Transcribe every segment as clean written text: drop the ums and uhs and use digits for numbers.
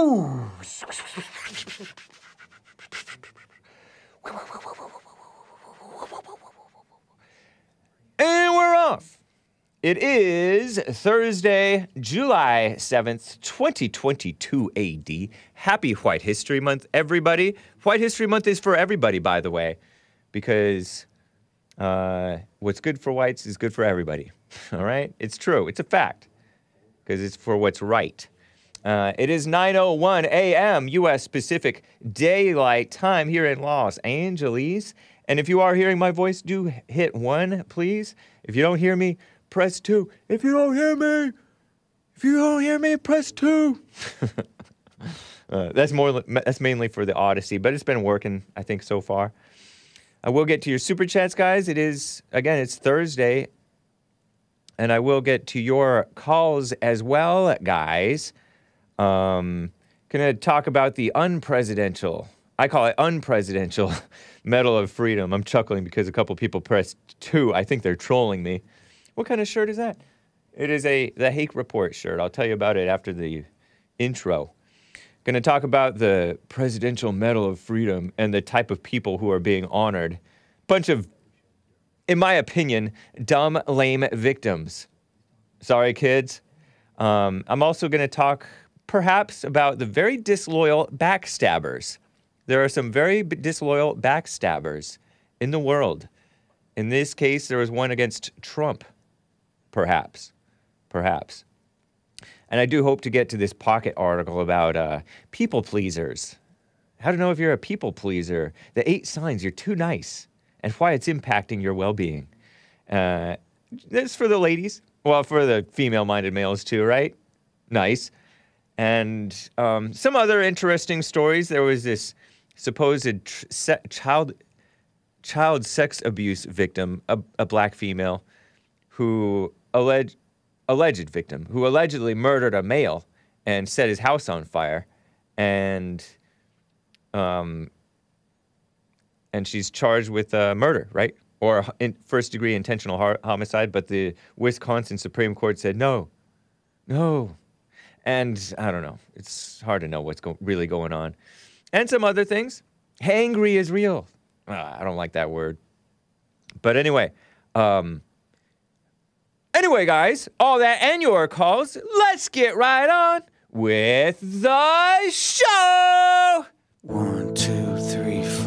Boom. And we're off. It is Thursday, July 7th, 2022 AD. Happy White History Month, everybody. White History Month is for everybody, by the way, because what's good for whites is good for everybody, all right? It's true. It's a fact, because it's for what's right. It is 9:01 a.m. U.S. Pacific Daylight Time here in Los Angeles. And if you are hearing my voice, do hit 1, please. If you don't hear me, press 2. If you don't hear me, press 2. That's mainly for the Odyssey, but it's been working, I think, so far. I will get to your super chats, guys. It is, again, it's Thursday, and I will get to your calls as well, guys. Gonna talk about the unpresidential. I call it unpresidential Medal of Freedom. I'm chuckling because a couple people pressed 2. I think they're trolling me. What kind of shirt is that? It is the Hake Report shirt. I'll tell you about it after the intro. Going to talk about the Presidential Medal of Freedom and the type of people who are being honored. Bunch of, in my opinion, dumb, lame victims. Sorry, kids. I'm also going to talk, perhaps, about the very disloyal backstabbers. There are some very disloyal backstabbers in the world. In this case, there was one against Trump. Perhaps. And I do hope to get to this Pocket article about people pleasers. How to know if you're a people pleaser. The 8 signs you're too nice and why it's impacting your well-being. This for the ladies. Well, for the female-minded males too, right? Nice. And some other interesting stories. There was this supposed child sex abuse victim, a black female, who alleged victim, who allegedly murdered a male and set his house on fire, and she's charged with murder, right? Or first-degree intentional homicide, but the Wisconsin Supreme Court said no. And I don't know. It's hard to know what's really going on. And some other things. Hangry is real. I don't like that word. But anyway, Anyway, guys, all that and your calls, let's get right on with the show! 1, 2, 3, 4.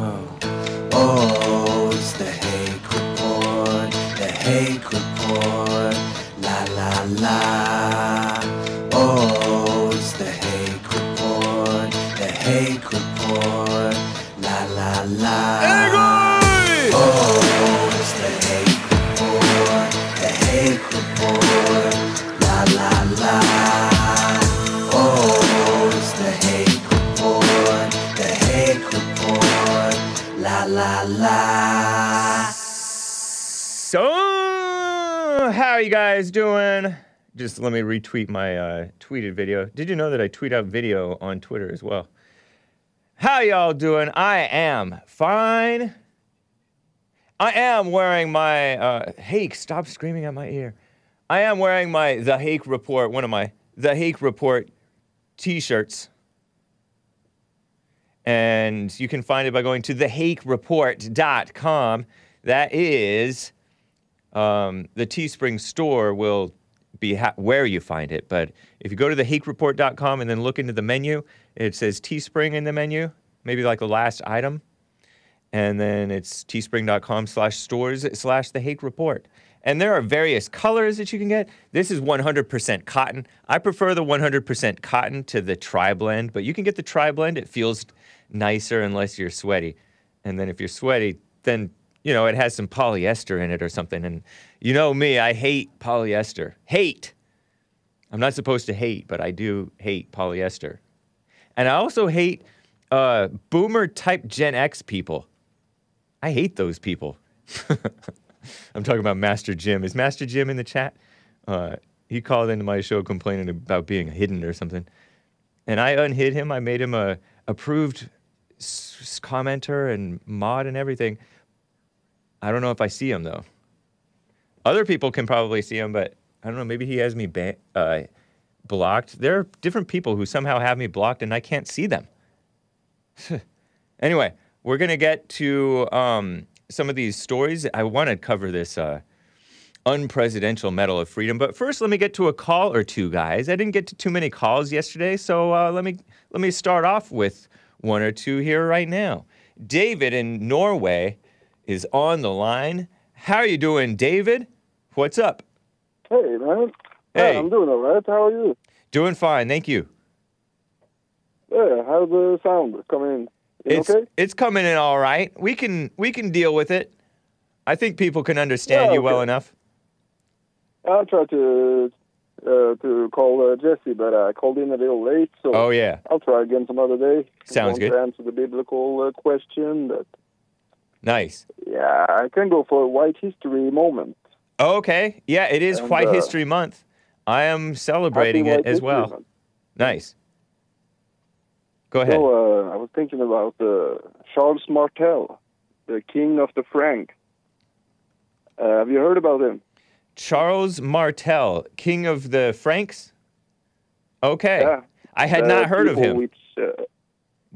Oh, it's the Hake Report, the Hake Report, la la la. Oh, it's the Hake Report, the Hake Report, la la la. Hey, guys! Oh, it's the Hake Report. La la la. Oh, it's the Hake Report, the Hake Report, la la la. So, how are you guys doing? Just let me retweet my tweeted video. Did you know that I tweet out video on Twitter as well? How y'all doing? I am fine. I am wearing my, Hake, stop screaming at my ear. I am wearing my The Hake Report, one of my The Hake Report t-shirts. And you can find it by going to thehakereport.com. That is, the Teespring store will be where you find it. But if you go to thehakereport.com and then look into the menu, it says Teespring in the menu, maybe like the last item. And then it's teespring.com/stores/The Hake Report. And there are various colors that you can get. This is 100% cotton. I prefer the 100% cotton to the tri-blend, but you can get the tri-blend. It feels nicer unless you're sweaty. And then if you're sweaty, then, you know, it has some polyester in it or something. And you know me, I hate polyester. Hate! I'm not supposed to hate, but I do hate polyester. And I also hate boomer-type Gen X people. I hate those people. I'm talking about Master Jim. Is Master Jim in the chat? He called into my show complaining about being hidden or something. And I unhid him. I made him a approved commenter and mod and everything. I don't know if I see him, though. Other people can probably see him, but I don't know. Maybe he has me blocked. There are different people who somehow have me blocked and I can't see them. Anyway, we're going to get to some of these stories. I want to cover this unpresidential Medal of Freedom, but first let me get to a call or two, guys. I didn't get to too many calls yesterday, so let me start off with one or two here right now. David in Norway is on the line. How are you doing, David? What's up? Hey, man. Hey. I'm doing all right. How are you? Doing fine, thank you. Yeah, how's the sound coming in? It's coming in all right. We can deal with it. I think people can understand you well enough. I tried to call Jesse, but I called in a little late, so I'll try again some other day. Sounds good. To answer the biblical question, but nice. Yeah, I can go for a White History moment. Okay, yeah, it is White History Month. I am celebrating it as well. Nice. Go ahead. So, I was thinking about Charles Martel, the king of the Franks. Have you heard about him? Charles Martel, king of the Franks? Okay. Yeah. I had not heard of him. Which,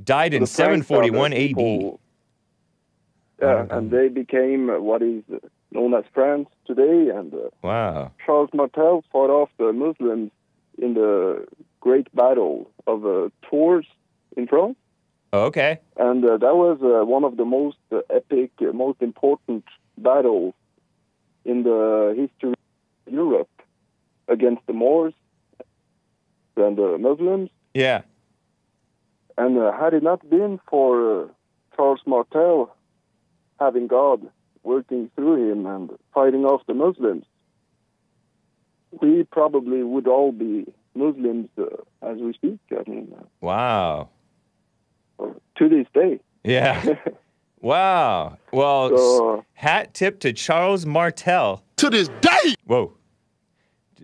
died in 741 AD. Yeah, and they became what is known as France today. And wow. Charles Martel fought off the Muslims in the Great Battle of Tours in France. Okay. And that was one of the most epic, most important battles in the history of Europe against the Moors and the Muslims. Yeah. And had it not been for Charles Martel having God working through him and fighting off the Muslims, we probably would all be Muslims as we speak. I mean, wow. To this day. Yeah. Wow. Well, so, hat tip to Charles Martel. To this day! Whoa.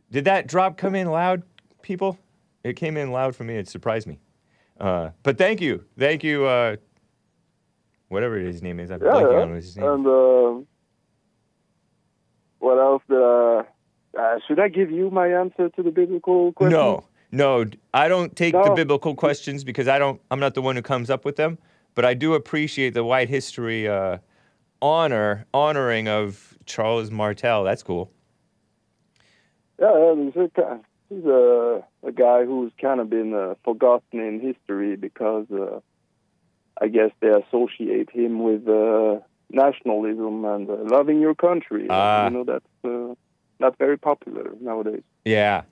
Did that drop come in loud, people? It came in loud for me. It surprised me. But thank you. Thank you, whatever his name is. I'm blanking on his name. And, what else? Should I give you my answer to the biblical question? No, I don't take the biblical questions because I'm not the one who comes up with them. But I do appreciate the White History honoring of Charles Martel. That's cool. Yeah, he's a guy who's kind of been forgotten in history because I guess they associate him with nationalism and loving your country. That's not very popular nowadays. Yeah.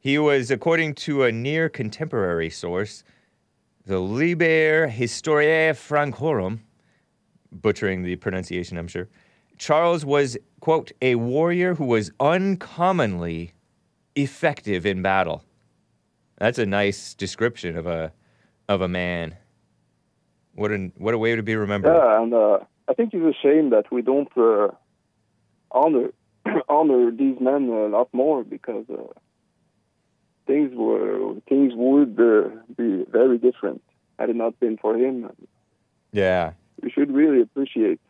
He was, according to a near-contemporary source, the Liber Historiae Francorum, butchering the pronunciation, I'm sure, Charles was, quote, a warrior who was uncommonly effective in battle. That's a nice description of a man. What a way to be remembered. Yeah, and I think it's a shame that we don't honor these men a lot more because things would be very different had it not been for him. Yeah. We should really appreciate,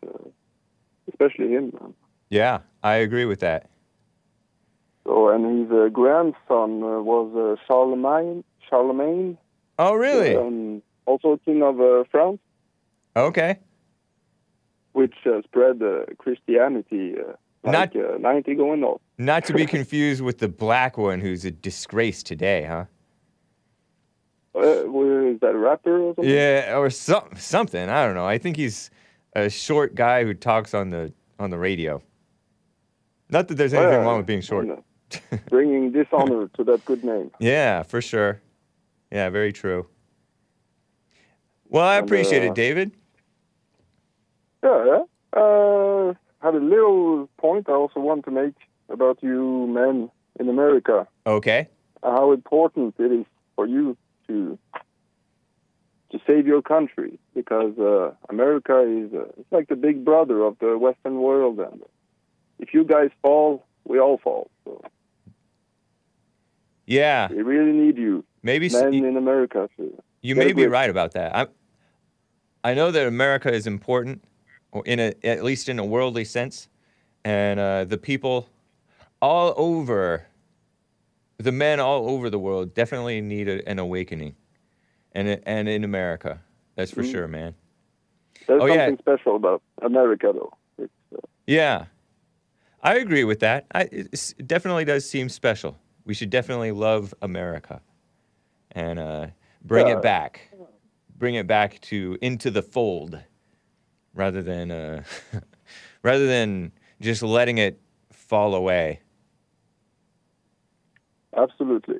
especially him. Yeah, I agree with that. So, and his grandson was Charlemagne. Oh, really? Also king of France. Okay. Which spread Christianity like 90 going north. Not to be confused with the black one who's a disgrace today, huh? Is that a rapper or something? Yeah, or something. I don't know. I think he's a short guy who talks on the radio. Not that there's anything wrong with being short. Bringing dishonor to that good name. Yeah, for sure. Yeah, very true. Well, I appreciate it, David. Yeah. Had a little point I also want to make about you men in America. Okay. How important it is for you to save your country, because America is it's like the big brother of the Western world, and if you guys fall, we all fall. So. Yeah. We really need you, maybe men in America. You may be right about that. I know that America is important, at least in a worldly sense, and the people all over the men all over the world definitely need an awakening, and in America, that's for sure, man. There's something special about America, though. It's, yeah, I agree with that. It definitely does seem special. We should definitely love America, and bring it back, into the fold, rather than rather than just letting it fall away. Absolutely.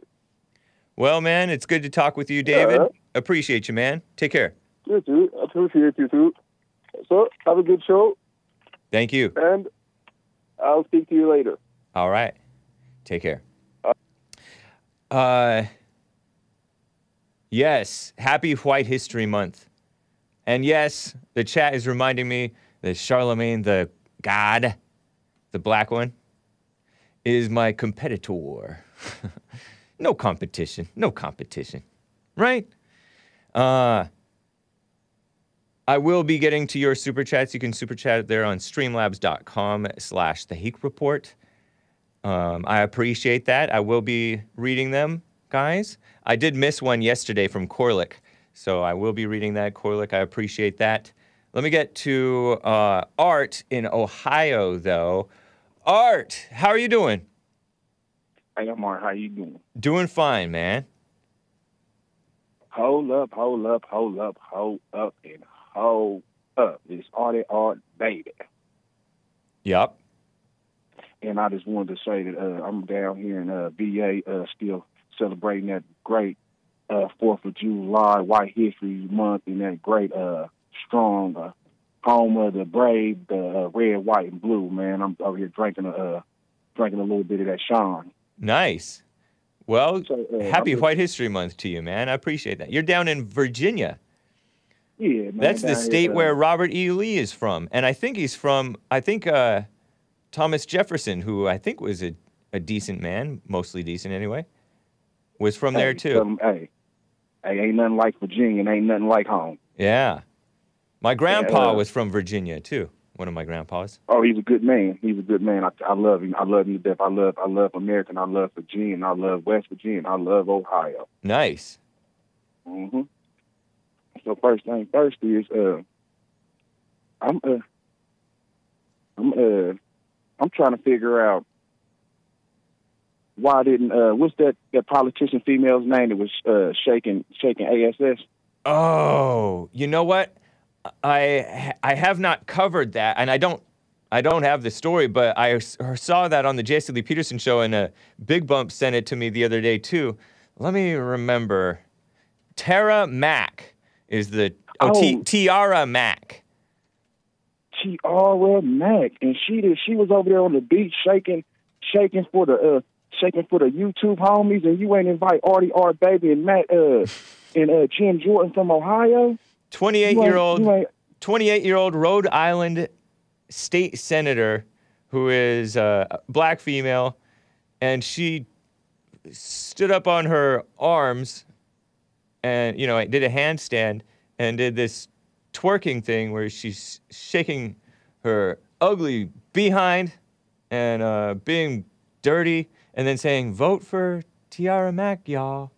Well, man, it's good to talk with you, David. Appreciate you, man. Take care. You too. Appreciate you too. So, have a good show. Thank you. And I'll speak to you later. All right. Take care. Yes, happy White History Month. And yes, the chat is reminding me that Charlemagne the God, the black one, is my competitor. No competition. No competition. Right? I will be getting to your super chats. You can super chat there on streamlabs.com/thehakereport. I appreciate that. I will be reading them, guys. I did miss one yesterday from Corlick, so I will be reading that, Corlick. I appreciate that. Let me get to Art in Ohio, though. Art, how are you doing? Hey, Omar, how you doing? Doing fine, man. Hold up, hold up, hold up, hold up, and hold up. It's Artie Art, baby. Yep. And I just wanted to say that I'm down here in VA still celebrating that great 4th of July, White History Month, and that great, strong home of the brave, the red, white, and blue, man. I'm over here drinking a little bit of that Sean. Nice. Well, so, happy White History Month to you, man. I appreciate that. You're down in Virginia. Yeah, man. That's the state where Robert E. Lee is from. And I think he's from, Thomas Jefferson, who I think was a decent man, mostly decent anyway, was from there too. Hey, ain't nothing like Virginia and ain't nothing like home. Yeah. My grandpa was from Virginia too. One of my grandpas. Oh, he's a good man. He's a good man. I love him. I love him to death. I love America. And I love Virginia. And I love West Virginia. And I love Ohio. Nice. Mm-hmm. So first thing first is I'm trying to figure out why didn't what's that politician female's name that was shaking ASS? Oh, you know what? I have not covered that, and I don't have the story, but I saw that on the Jesse Lee Peterson show, and Big Bump sent it to me the other day too. Let me remember. Tiara Mack is the Tiara Mack. Tiara Mack, and she was over there on the beach shaking for the YouTube homies, and you ain't invite Artie R Baby and Matt and Jim Jordan from Ohio. 28-year-old Rhode Island state senator who is a black female, and she stood up on her arms and did a handstand and did this twerking thing where she's shaking her ugly behind and being dirty and then saying, vote for Tiara Mack, y'all.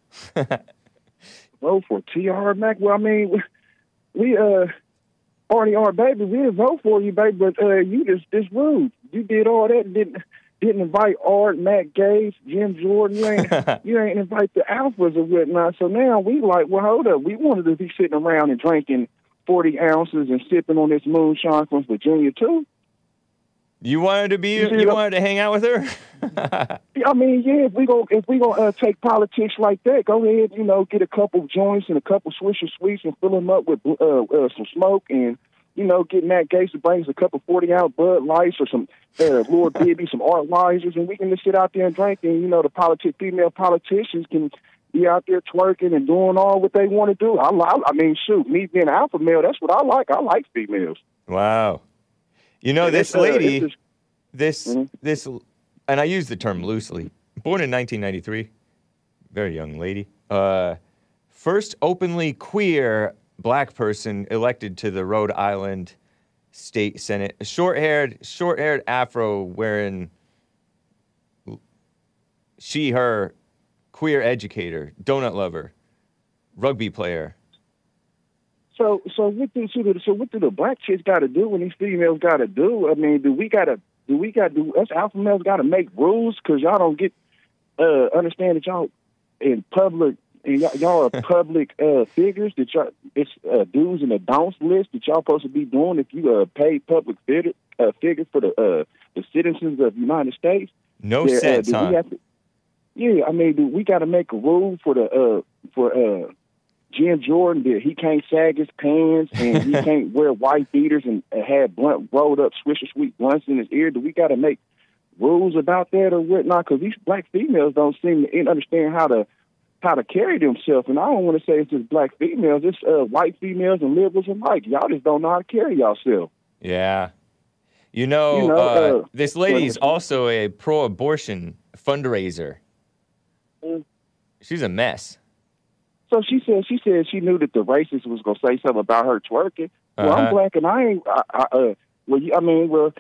Vote for Tiara Mack? Well, I mean, we, Artie R. Baby, we didn't vote for you, baby, but you just rude. You did all that and didn't invite Art, Matt Gates, Jim Jordan. You ain't invite the alphas or whatnot. So now we like, well, hold up. We wanted to be sitting around and drinking 40 ounces and sipping on this moonshine from Virginia too. You wanted to hang out with her. I mean, yeah. If we gonna take politics like that, go ahead. Get a couple joints and a couple Swisher Sweets and fill them up with some smoke, and get Matt Gaetz to bring us a couple 40-ounce Bud Lights or some Lord Bibby, some Art Lizers, and we can just sit out there and drink. And the female politicians can be out there twerking and doing all what they want to do. I mean, shoot, me being an alpha male, that's what I like. I like females. Wow. This lady, this, and I use the term loosely, born in 1993, very young lady, first openly queer black person elected to the Rhode Island State Senate, short-haired afro wearing she, her queer educator, donut lover, rugby player. So what do the black kids got to do when these females got to do? I mean, do us alpha males got to make rules? Because y'all don't get understand that y'all in public and y'all are public figures. That y'all it's do's and a don'ts list that y'all supposed to be doing if you pay public figure for the citizens of the United States. No sense, huh? Yeah, I mean, do we got to make a rule for the Jim Jordan did. He can't sag his pants and he can't wear white beaters and have blunt rolled up swisher sweet blunts in his ear. Do we got to make rules about that or whatnot? Because these black females don't seem to understand how to carry themselves. And I don't want to say it's just black females. It's white females and liberals alike. Y'all just don't know how to carry yourself. Yeah. This lady's also a pro-abortion fundraiser. She's a mess. So she said she knew that the racist was gonna say something about her twerking. Well, I'm black and I ain't.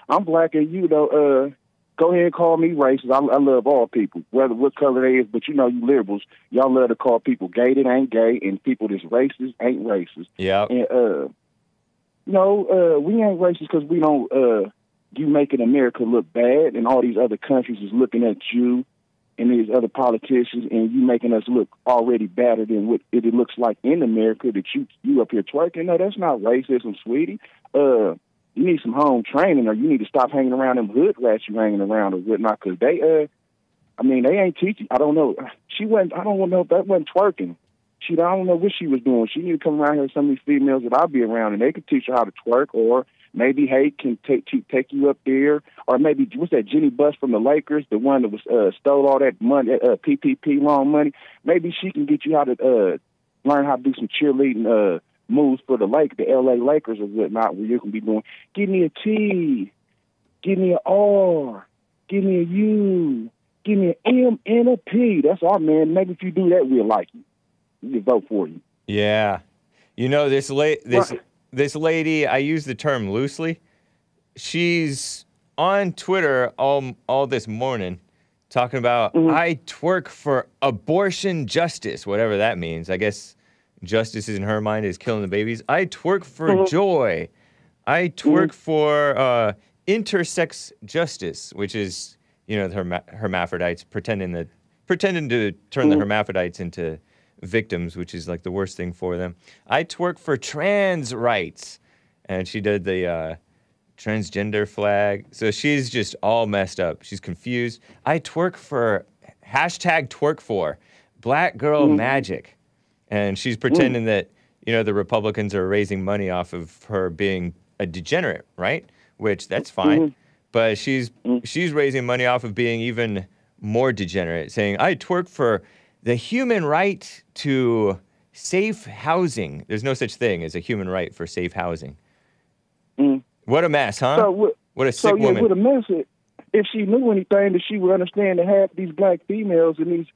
I'm black and you know. Go ahead and call me racist. I love all people, whether what color they is. But you know, you liberals, y'all love to call people gay that ain't gay, and people that's racist ain't racist. Yeah. And no, we ain't racist because we don't. You making America look bad, and all these other countries is looking at you. And these other politicians, and you making us look already badder than what it looks like in America that you up here twerking. No, that's not racism, sweetie. You need some home training, or you need to stop hanging around them hood rats you hanging around or whatnot, because they ain't teaching. I don't know. She wasn't. I don't know if that wasn't twerking. I don't know what she was doing. She need to come around here with some of these females that I'll be around, and they could teach her how to twerk, or maybe Hake can take you up there, or maybe what's that Jenny Buss from the Lakers, the one that was stole all that money, PPP loan money. Maybe she can get you how to learn how to do some cheerleading moves for the L.A. Lakers or whatnot, where you can be doing. Give me a T, give me an R, give me a U, give me an M and a P. That's our man. Maybe if you do that, we'll like you. We can vote for you. Yeah, This lady, I use the term loosely, she's on Twitter all this morning talking about, I twerk for abortion justice, whatever that means. I guess justice in her mind is killing the babies. I twerk for joy. I twerk for intersex justice, which is, you know, the hermaphrodites pretending to turn the hermaphrodites into victims, which is like the worst thing for them. I twerk for trans rights, and she did the transgender flag. So she's just all messed up. She's confused. I twerk for #twerk for black girl magic, and she's pretending that, you know, the Republicans are raising money off of her being a degenerate, right? Which that's fine, but she's raising money off of being even more degenerate, saying I twerk for the human right to safe housing. There's no such thing as a human right for safe housing. What a mess, huh? What a sick woman. What a mess. If she knew anything, that she would understand that half these black females and these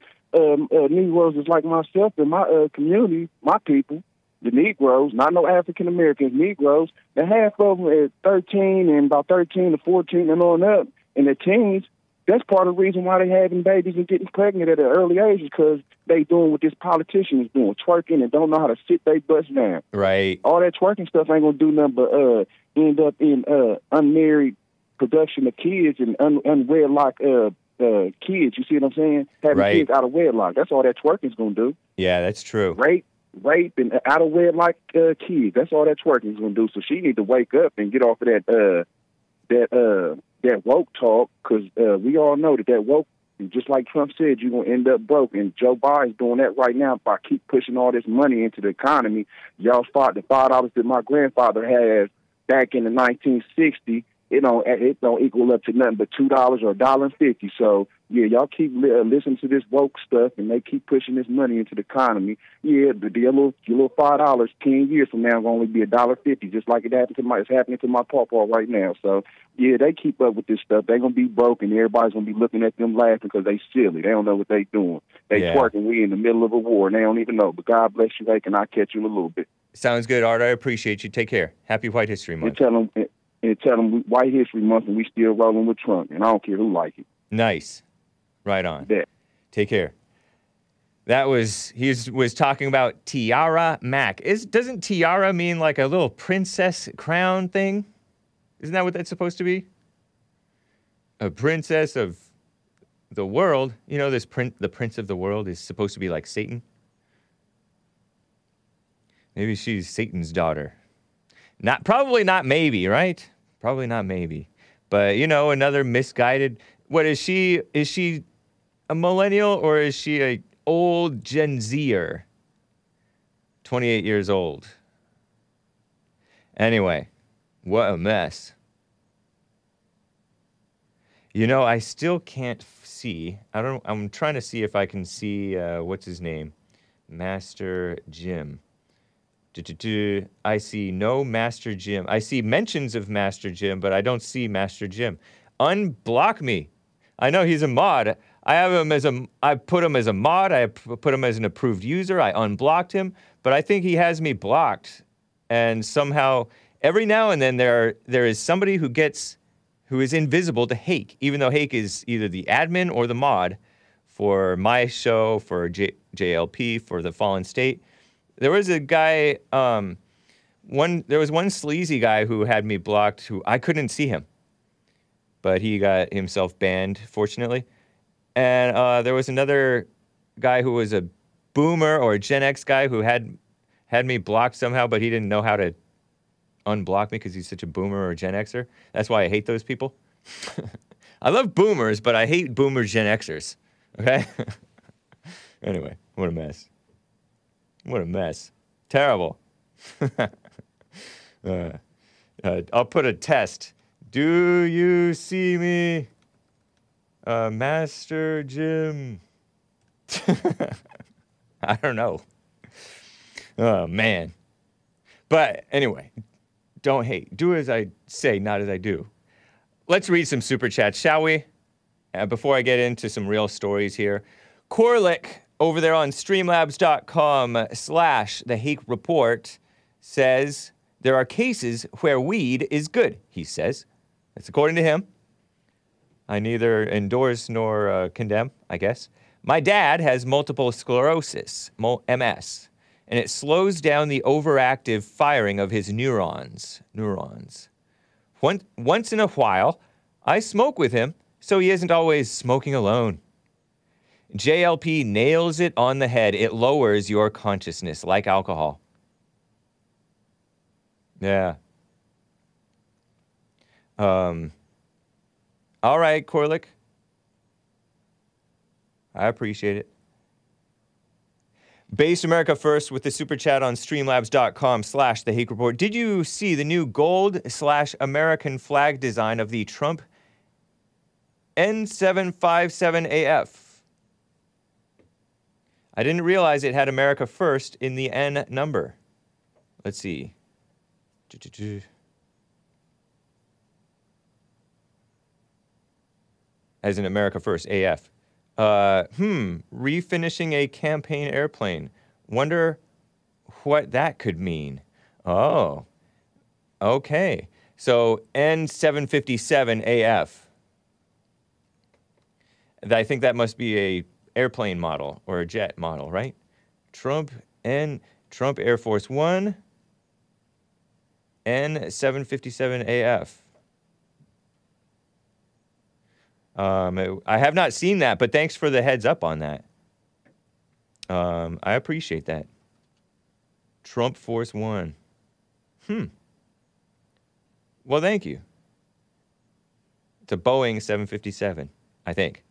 Negroes is like myself and my community, my people, the Negroes, not no African-Americans, Negroes, the half of them are 13 and about 13 to 14 and on up in the teens. That's part of the reason why they're having babies and getting pregnant at an early age, because they doing what this politician is doing, twerking, and don't know how to sit their butts down. Right. All that twerking stuff ain't going to do nothing but end up in unmarried production of kids and unwedlock kids. You see what I'm saying? Having kids out of wedlock. That's all that twerking's going to do. Yeah, that's true. Rape and out of wedlock kids. That's all that twerking's going to do. So she need to wake up and get off of that woke talk, because we all know that woke, just like Trump said, you're going to end up broke. And Joe Biden's doing that right now by keep pushing all this money into the economy. Y'all fought the $5 that my grandfather had back in the 1960s. It don't equal up to nothing but $2 or $1.50. So, yeah, y'all keep listening to this woke stuff, and they keep pushing this money into the economy. Yeah, but your little $5, 10 years from now, will only be $1.50, just like it's happening to my pawpaw right now. So, yeah, they keep up with this stuff. They're going to be broke, and everybody's going to be looking at them laughing because they silly. They don't know what they doing. They twerking. We in the middle of a war, and they don't even know. But God bless you, Hake, and I'll catch you in a little bit. Sounds good, Art. I appreciate you. Take care. Happy White History Month. And tell them White History Month and we still rolling with Trump, and I don't care who like it. Nice. Right on. Yeah. Take care. That was, he was talking about Tiara Mack. Doesn't tiara mean like a little princess crown thing? Isn't that what that's supposed to be? A princess of the world. You know, this the prince of the world is supposed to be like Satan. Maybe she's Satan's daughter. Probably not maybe, right? Probably not maybe. But, you know, another misguided, what is she? Is she a millennial or is she a old Gen Zer, 28 years old. Anyway, what a mess. You know, I still can't see. I'm trying to see if I can see, what's his name? Master Jim. I see no Master Jim. I see mentions of Master Jim, but I don't see Master Jim. Unblock me. I know he's a mod. I put him as a mod, I put him as an approved user, I unblocked him, but I think he has me blocked. And somehow, every now and then there is somebody who is invisible to Hake, even though Hake is either the admin or the mod for my show, for JLP, for The Fallen State. There was a guy, there was one sleazy guy who had me blocked who I couldn't see him, but he got himself banned, fortunately. And there was another guy who was a boomer or a Gen X guy who had me blocked somehow, but he didn't know how to unblock me because he's such a boomer or a Gen Xer. That's why I hate those people. I love boomers, but I hate boomer Gen Xers, okay? Anyway, what a mess. What a mess. Terrible. I'll put a test. Do you see me? Master Jim. I don't know. Oh, man. But anyway, don't hate. Do as I say, not as I do. Let's read some super chats, shall we? Before I get into some real stories here. Corlick over there on streamlabs.com/theHakeReport says, there are cases where weed is good, he says. That's according to him. I neither endorse nor condemn, I guess. My dad has multiple sclerosis, MS, and it slows down the overactive firing of his neurons. Once in a while, I smoke with him, so he isn't always smoking alone. JLP nails it on the head. It lowers your consciousness, like alcohol. Yeah. All right, Corlick. I appreciate it. Based America First with the super chat on streamlabs.com/theHakeReport. Did you see the new gold/American flag design of the Trump N757AF? I didn't realize it had America First in the N number. Let's see. As in America First, AF. Refinishing a campaign airplane. Wonder what that could mean. Oh. Okay. So, N757 AF. I think that must be a airplane model, or a jet model, right? Trump Air Force One. N757 AF. I have not seen that, but thanks for the heads up on that. I appreciate that. Trump Force One. Well, thank you. It's a Boeing 757, I think.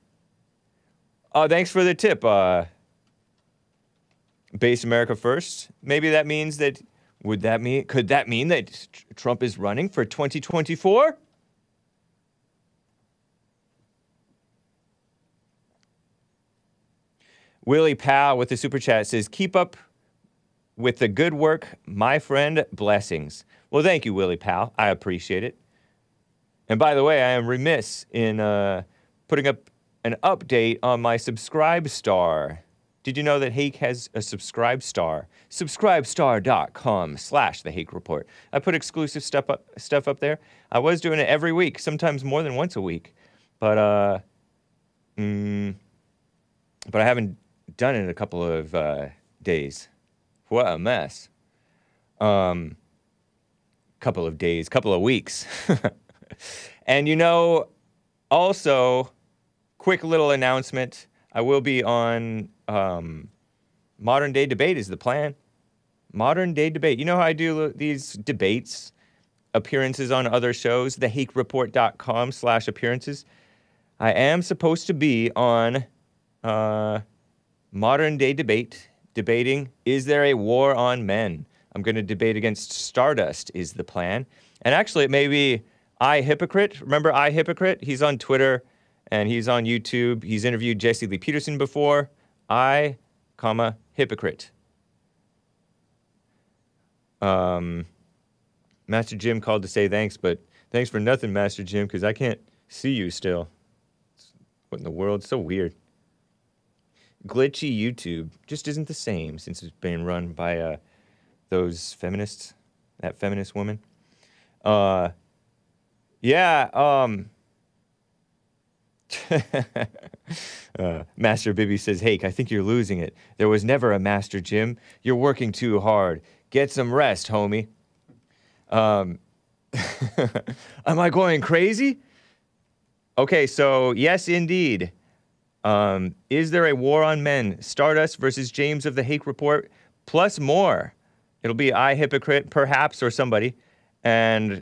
Oh, thanks for the tip, Base America First. Maybe that means that, could that mean that Trump is running for 2024? Willie Powell with the super chat says, keep up with the good work, my friend, blessings. Well, thank you, Willie Powell. I appreciate it. And by the way, I am remiss in putting up an update on my SubscribeStar. Did you know that Hake has a SubscribeStar? SubscribeStar.com/theHakeReport. I put exclusive stuff up there. I was doing it every week, sometimes more than once a week. But I haven't done in a couple of days. What a mess. Couple of days, couple of weeks. And, you know, also, quick little announcement. I will be on Modern-Day Debate is the plan. Modern-Day Debate. You know how I do these debates, appearances on other shows, thehakereport.com/appearances. I am supposed to be on Modern-Day Debate, debating, is there a war on men? I'm going to debate against Stardust is the plan. And actually, it may be I,Hypocrite. Remember I,Hypocrite? He's on Twitter, and he's on YouTube. He's interviewed Jesse Lee Peterson before. I,Hypocrite. Master Jim called to say thanks, but thanks for nothing, Master Jim, because I can't see you still. What in the world? So weird. Glitchy YouTube just isn't the same since it's been run by a those feminists, that feminist woman. Master Bibby says, Hake, I think you're losing it. There was never a Master Jim. You're working too hard. Get some rest, homie. Am I going crazy? Okay, so yes, indeed. Is there a war on men? Stardust versus James of the Hake Report, plus more. It'll be I,Hypocrite, perhaps, or somebody. And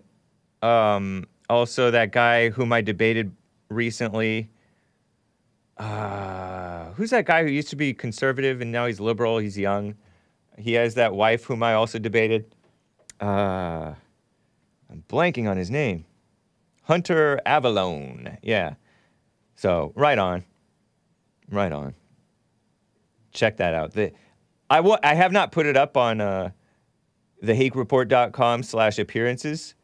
also that guy whom I debated recently. Who's that guy who used to be conservative and now he's liberal? He's young. He has that wife whom I also debated. I'm blanking on his name. Hunter Avalone. Yeah. So, right on. Right on. Check that out. I have not put it up on... thehakereport.com/appearances,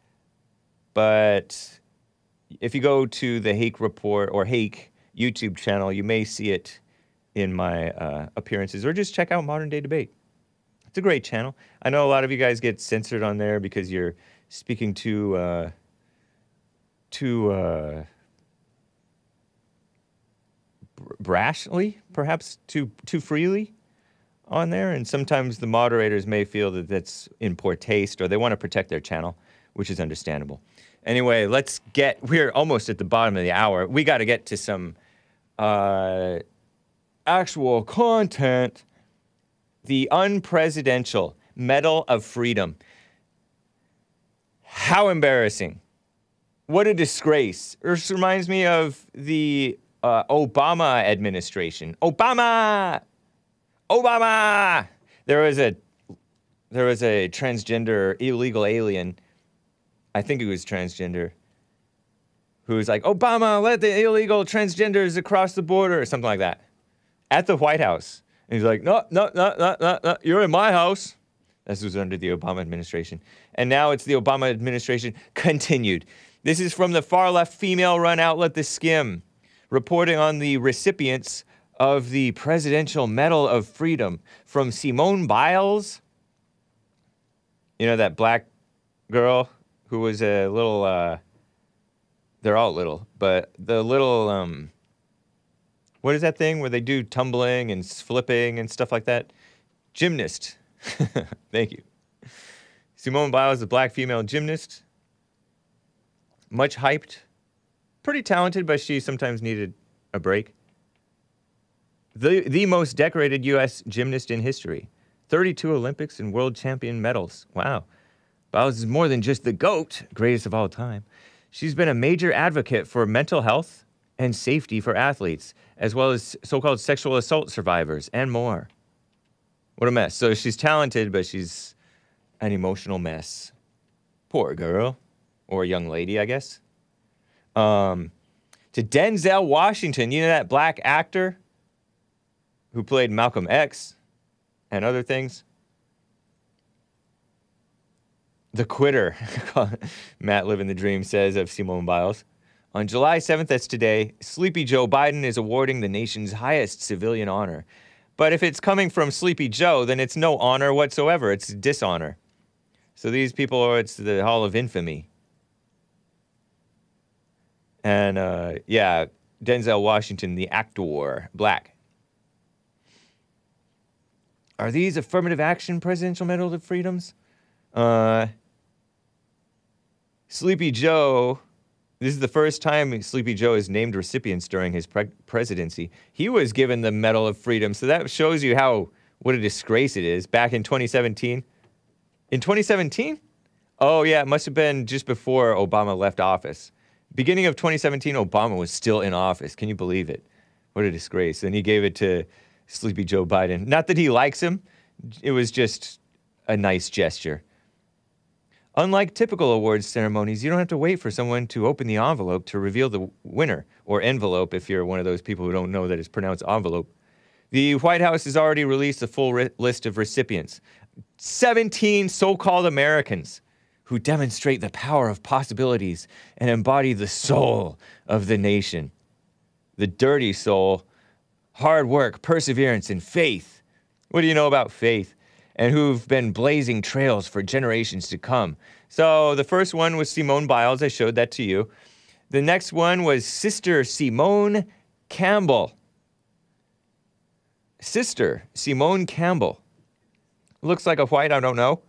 but if you go to the Hake Report or Hake YouTube channel, you may see it in my appearances, or just check out Modern Day Debate. It's a great channel. I know a lot of you guys get censored on there because you're speaking to brashly, perhaps too freely on there, and sometimes the moderators may feel that that's in poor taste, or they want to protect their channel, which is understandable. Anyway, we're almost at the bottom of the hour. We got to get to some actual content. The Unpresidential Medal of Freedom. How embarrassing. What a disgrace. This reminds me of the Obama administration. Obama! There was a transgender illegal alien, I think he was transgender, who was like, Obama, let the illegal transgenders across the border, or something like that, at the White House. And he's like, no, you're in my house. This was under the Obama administration. And now it's the Obama administration continued. This is from the far-left female-run outlet The Skim, reporting on the recipients of the Presidential Medal of Freedom from Simone Biles. You know, that black girl who was a little, they're all little, but the little, what is that thing where they do tumbling and flipping and stuff like that? Gymnast. Thank you. Simone Biles, a black female gymnast. Much hyped. Pretty talented, but she sometimes needed a break. The most decorated U.S. gymnast in history. 32 Olympics and world champion medals. Wow. Biles is more than just the GOAT, greatest of all time. She's been a major advocate for mental health and safety for athletes, as well as so-called sexual assault survivors and more. What a mess. So she's talented, but she's an emotional mess. Poor girl. Or young lady, I guess. To Denzel Washington, you know that black actor who played Malcolm X and other things. The Quitter, Matt Living the Dream says of Simone Biles. On July 7th, that's today, Sleepy Joe Biden is awarding the nation's highest civilian honor. But if it's coming from Sleepy Joe, then it's no honor whatsoever. It's dishonor. So these people are, it's the Hall of Infamy. And, yeah, Denzel Washington, the actor, black. Are these affirmative action Presidential Medal of Freedoms? Sleepy Joe. This is the first time Sleepy Joe has named recipients during his presidency. He was given the Medal of Freedom, so that shows you how, what a disgrace it is. Back in 2017. In 2017? Oh, yeah, it must have been just before Obama left office. Beginning of 2017, Obama was still in office. Can you believe it? What a disgrace. And he gave it to Sleepy Joe Biden. Not that he likes him. It was just a nice gesture. Unlike typical awards ceremonies, you don't have to wait for someone to open the envelope to reveal the winner, or envelope if you're one of those people who don't know that it's pronounced envelope. The White House has already released a full list of recipients. 17 so-called Americans who demonstrate the power of possibilities and embody the soul of the nation. The dirty soul, hard work, perseverance, and faith. What do you know about faith? And who've been blazing trails for generations to come. So the first one was Simone Biles. I showed that to you. The next one was Sister Simone Campbell. Sister Simone Campbell. Looks like a white, I don't know.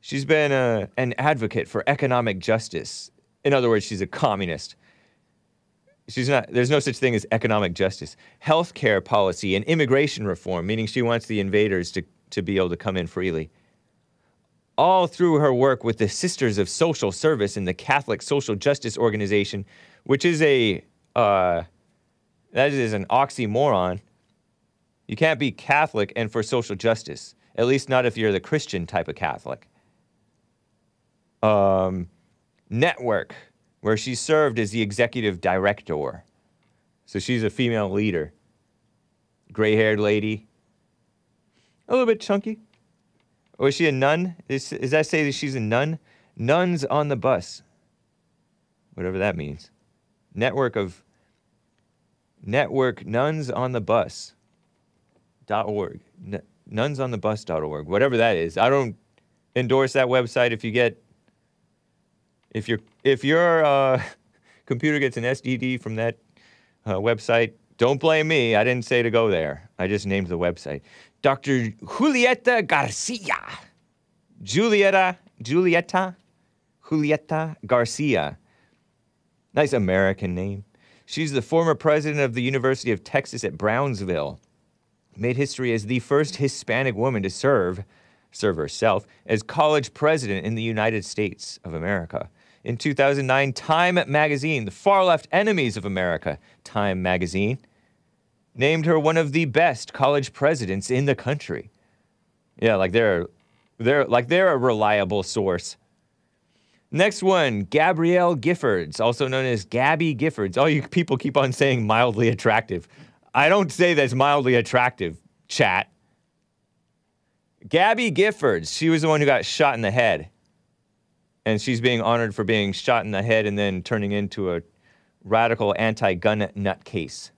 She's been an advocate for economic justice. In other words, she's a communist. She's not, there's no such thing as economic justice. Healthcare policy and immigration reform, meaning she wants the invaders to be able to come in freely. All through her work with the Sisters of Social Service and the Catholic Social Justice Organization, which is a, that is an oxymoron. You can't be Catholic and for social justice. At least not if you're the Christian type of Catholic. Network, where she served as the executive director. So she's a female leader. Gray-haired lady. A little bit chunky. Oh, is she a nun? Does that say that she's a nun? Nuns on the bus. Whatever that means. Network nuns on the bus.org. Nunsonthebus.org, whatever that is. I don't endorse that website. If your computer gets an STD from that website, don't blame me. I didn't say to go there. I just named the website. Dr. Julieta Garcia. Julieta Garcia. Nice American name. She's the former president of the University of Texas at Brownsville. Made history as the first Hispanic woman to serve herself, as college president in the United States of America. In 2009, Time magazine, the far-left enemies of America, Time magazine, named her one of the best college presidents in the country. Yeah, like they're a reliable source. Next one, Gabrielle Giffords, also known as Gabby Giffords. All you people keep on saying mildly attractive. I don't say that's mildly attractive, chat. Gabby Giffords, she was the one who got shot in the head. And she's being honored for being shot in the head and then turning into a radical anti-gun nutcase.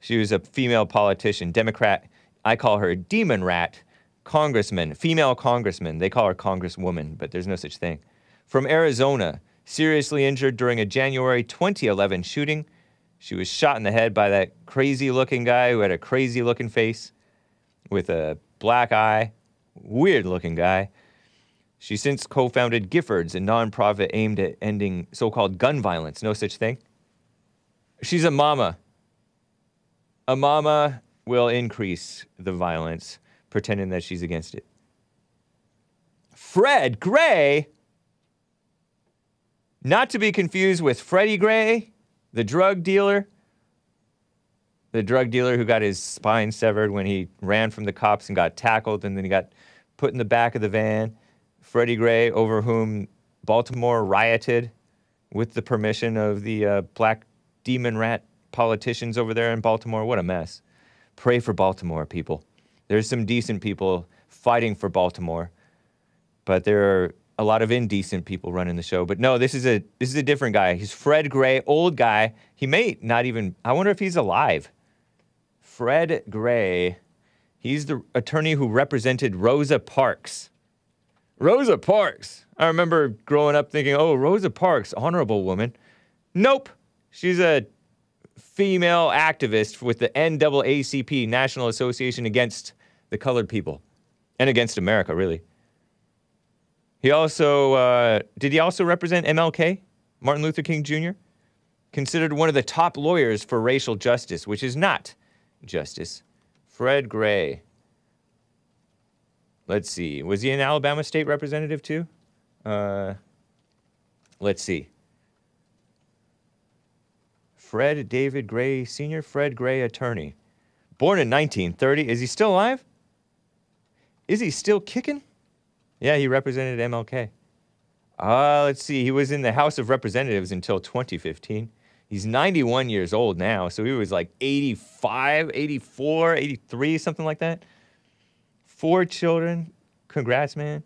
She was a female politician, Democrat. I call her Demon Rat, congressman, female congressman. They call her congresswoman, but there's no such thing. From Arizona, seriously injured during a January 2011 shooting. She was shot in the head by that crazy-looking guy who had a crazy-looking face with a black eye. Weird-looking guy. She since co-founded Giffords, a nonprofit aimed at ending so-called gun violence. No such thing. She's a mama. A mama will increase the violence, pretending that she's against it. Fred Gray! Not to be confused with Freddie Gray, the drug dealer who got his spine severed when he ran from the cops and got tackled, and then he got put in the back of the van. Freddie Gray, over whom Baltimore rioted with the permission of the black demon rat politicians over there in Baltimore. What a mess. Pray for Baltimore, people. There's some decent people fighting for Baltimore, but there are a lot of indecent people running the show. But no, this is a different guy. He's Fred Gray, old guy. He may not even, I wonder if he's alive. Fred Gray, he's the attorney who represented Rosa Parks. Rosa Parks! I remember growing up thinking, oh, Rosa Parks, honorable woman. Nope! She's a female activist with the NAACP, National Association Against the Colored People, and against America, really. He also, did he also represent MLK, Martin Luther King Jr.? Considered one of the top lawyers for racial justice, which is not justice. Fred Gray. Let's see. Was he an Alabama state representative, too? Let's see. Fred David Gray Sr., Fred Gray attorney. Born in 1930. Is he still alive? Is he still kicking? Yeah, he represented MLK. Let's see. He was in the House of Representatives until 2015. He's 91 years old now, so he was like 85, 84, 83, something like that. 4 children. Congrats, man.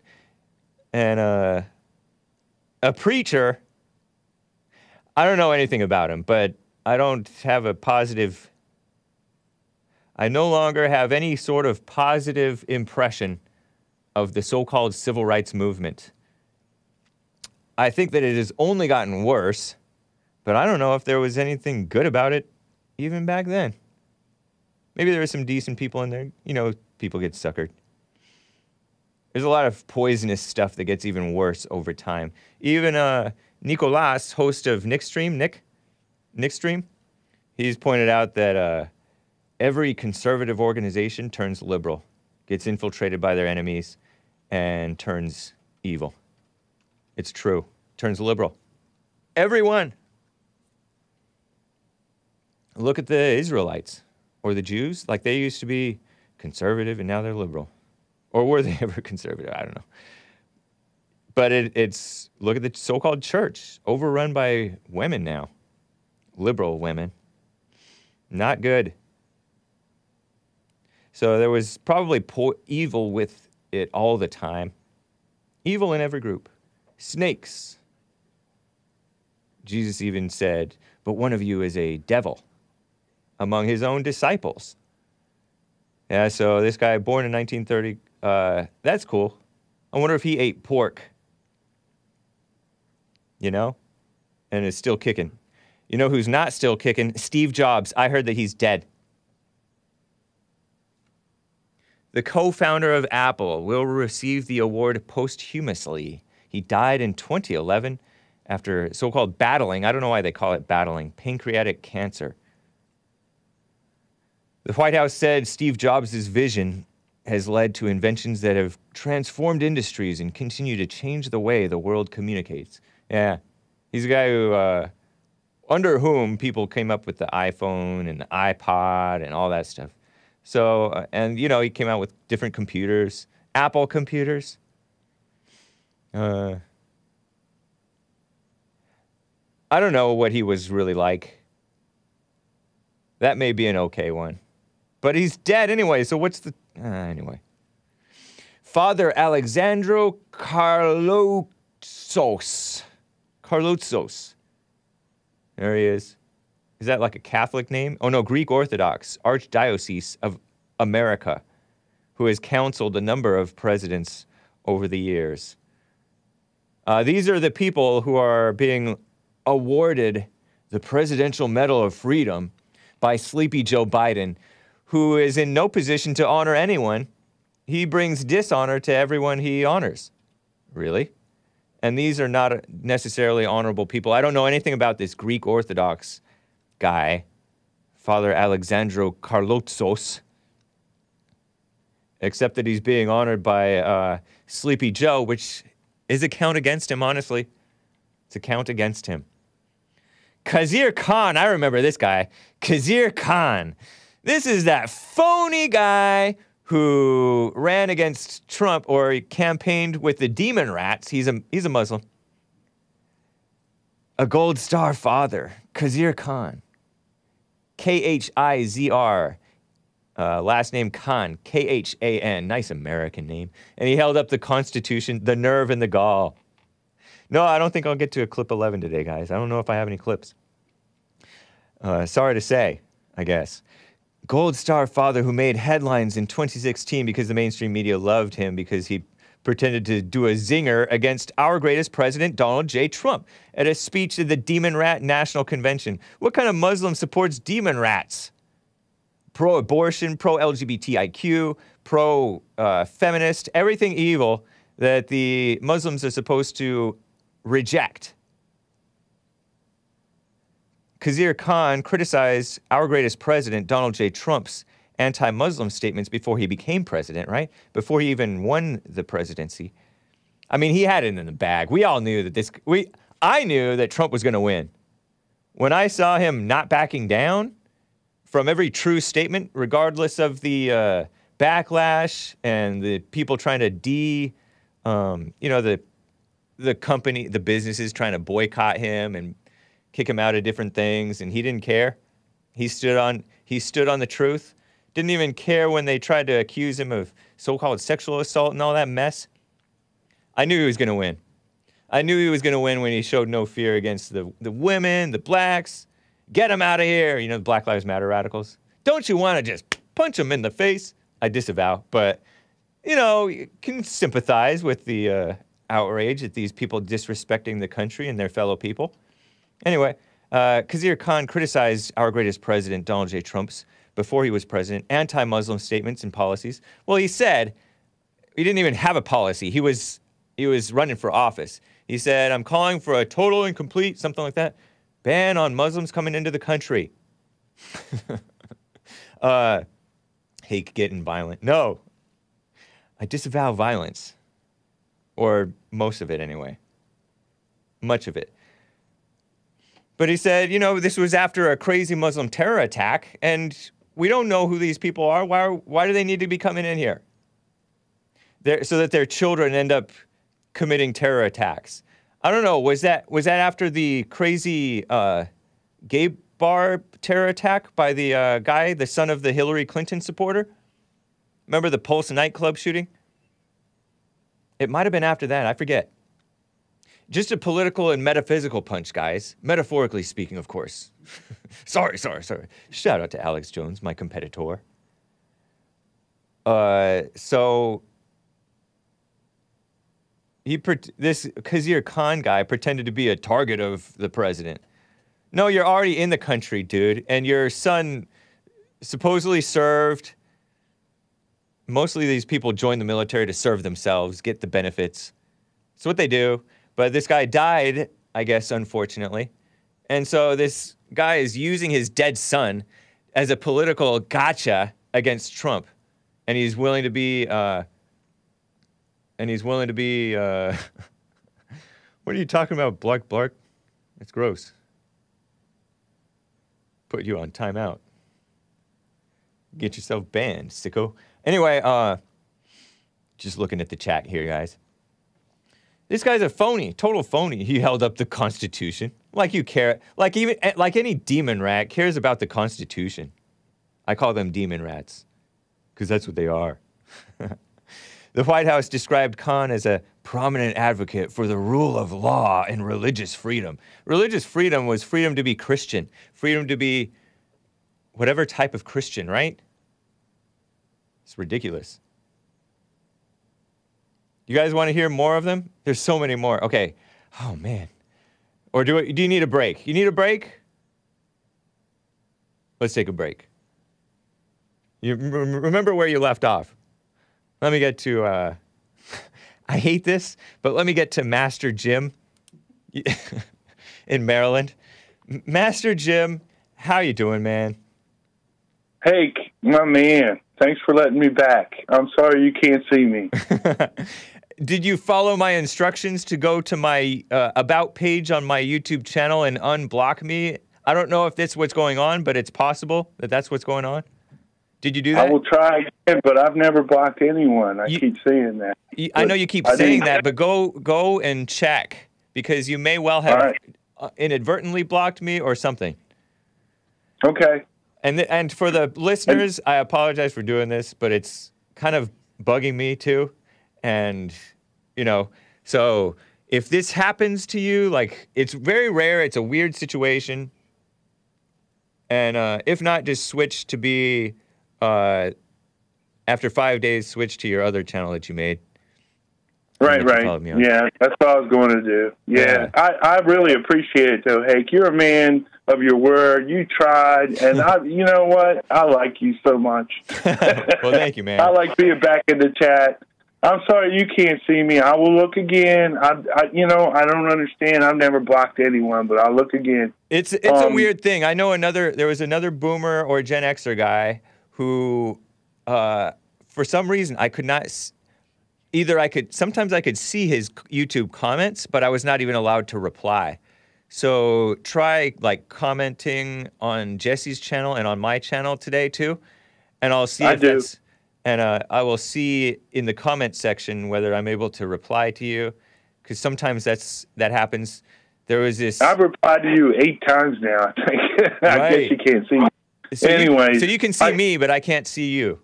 And a preacher. I don't know anything about him, but I don't have a positive... I no longer have any sort of positive impression of the so-called civil rights movement. I think that it has only gotten worse, but I don't know if there was anything good about it even back then. Maybe there were some decent people in there. You know, people get suckered. There's a lot of poisonous stuff that gets even worse over time. Even Nicolas, host of Nickstream, he's pointed out that every conservative organization turns liberal, gets infiltrated by their enemies, and turns evil. It's true. Turns liberal. Everyone. Look at the Israelites or the Jews. Like, they used to be conservative and now they're liberal. Or were they ever conservative? I don't know. But it's... Look at the so-called church. Overrun by women now. Liberal women. Not good. So there was probably evil with it all the time. Evil in every group. Snakes. Jesus even said, but one of you is a devil among his own disciples. Yeah, so this guy born in 1930, that's cool. I wonder if he ate pork, you know, and is still kicking. You know who's not still kicking? Steve Jobs. I heard that he's dead. The co-founder of Apple will receive the award posthumously. He died in 2011 after so-called battling, I don't know why they call it battling, pancreatic cancer. The White House said Steve Jobs' vision has led to inventions that have transformed industries and continue to change the way the world communicates. Yeah, he's a guy who, under whom people came up with the iPhone and the iPod and all that stuff. So, and you know, he came out with different computers, Apple computers. I don't know what he was really like. That may be an okay one. But he's dead anyway, so what's the... anyway. Father Alexander Karloutsos. Karloutsos. There he is. Is that like a Catholic name? Oh no, Greek Orthodox, Archdiocese of America, who has counseled a number of presidents over the years. These are the people who are being awarded the Presidential Medal of Freedom by Sleepy Joe Biden, who is in no position to honor anyone. He brings dishonor to everyone he honors. Really? And these are not necessarily honorable people. I don't know anything about this Greek Orthodox guy, Father Alexander Karloutsos, except that he's being honored by Sleepy Joe, which... is a count against him, honestly. It's a count against him. Khizir Khan, I remember this guy. Khizir Khan. This is that phony guy who ran against Trump or he campaigned with the demon rats. He's a Muslim. A Gold Star father, Khizir Khan. K-H-I-Z-R. Last name Khan, K-H-A-N, nice American name. And he held up the Constitution, the nerve, and the gall. No, I don't think I'll get to a clip 11 today, guys. I don't know if I have any clips. Sorry to say, I guess. Gold Star father who made headlines in 2016 because the mainstream media loved him because he pretended to do a zinger against our greatest president, Donald J. Trump, at a speech at the Demon Rat National Convention. What kind of Muslim supports demon rats? Pro-abortion, pro-LGBTIQ, pro-feminist, everything evil that the Muslims are supposed to reject. Khizir Khan criticized our greatest president, Donald J. Trump's anti-Muslim statements before he became president, right? Before he even won the presidency. I mean, he had it in the bag. We all knew that I knew that Trump was going to win. When I saw him not backing down from every true statement, regardless of the backlash and the people trying to the company, the businesses trying to boycott him and kick him out of different things, and he didn't care. He stood on the truth. Didn't even care when they tried to accuse him of so-called sexual assault and all that mess. I knew he was going to win. I knew he was going to win when he showed no fear against the women, the blacks. Get him out of here, you know, the Black Lives Matter radicals. Don't you want to just punch him in the face? I disavow, but, you know, you can sympathize with the outrage at these people disrespecting the country and their fellow people. Anyway, Khizir Khan criticized our greatest president, Donald J. Trump's, before he was president, anti-Muslim statements and policies. Well, he said, he didn't even have a policy. He was running for office. He said, I'm calling for a total and complete, something like that, ban on Muslims coming into the country. Hate getting violent. No, I disavow violence, or most of it anyway, much of it. But he said, you know, this was after a crazy Muslim terror attack, and we don't know who these people are. Why do they need to be coming in here? So that their children end up committing terror attacks. I don't know. Was that after the crazy gay bar terror attack by the guy, the son of the Hillary Clinton supporter? Remember the Pulse nightclub shooting? It might have been after that. I forget. Just a political and metaphysical punch, guys. Metaphorically speaking, of course. Sorry. Shout out to Alex Jones, my competitor. This Khizir Khan guy pretended to be a target of the president. No, you're already in the country, dude, and your son supposedly served. Mostly these people join the military to serve themselves, get the benefits. That's what they do. But this guy died, I guess, unfortunately. And so this guy is using his dead son as a political gotcha against Trump. And he's willing to be, what are you talking about, Blark Blark? It's gross. Put you on timeout. Get yourself banned, sicko. Anyway, just looking at the chat here, guys. This guy's a phony, total phony. He held up the Constitution. Like you care, like any demon rat cares about the Constitution. I call them demon rats, because that's what they are. The White House described Khan as a prominent advocate for the rule of law and religious freedom. Religious freedom was freedom to be Christian, freedom to be whatever type of Christian, right? It's ridiculous. You guys want to hear more of them? There's so many more. Okay. Oh, man. Or do you need a break? You need a break? Let's take a break. You remember where you left off. Let me get to, I hate this, but let me get to Master Jim in Maryland. Master Jim, how you doing, man? Hey, my man. Thanks for letting me back. I'm sorry you can't see me. Did you follow my instructions to go to my About page on my YouTube channel and unblock me? I don't know if that's what's going on, but it's possible that that's what's going on. Did you do that? I will try again, but I've never blocked anyone. I keep saying that. I know you keep saying that, but go and check, because you may well have inadvertently blocked me or something. Okay. And for the listeners, I apologize for doing this, but it's kind of bugging me too. And, you know, so if this happens to you, like, it's very rare. It's a weird situation. And if not, just switch to be, after 5 days, switch to your other channel that you made. Right. Yeah, that's what I was going to do. Yeah. I really appreciate it, though. Hake, you're a man of your word. You tried, and you know what? I like you so much. Well, thank you, man. I like being back in the chat. I'm sorry you can't see me. I will look again. I don't understand. I've never blocked anyone, but I'll look again. It's a weird thing. I know there was another boomer or Gen Xer guy who, for some reason, I could not. Sometimes I could see his YouTube comments, but I was not even allowed to reply. So try like commenting on Jesse's channel and on my channel today too, and I'll see if that's. And I will see in the comment section whether I'm able to reply to you, because sometimes that happens. There was this. I've replied to you 8 times now, I think. Right. I guess you can't see me. So anyway, so you can see me, but I can't see you.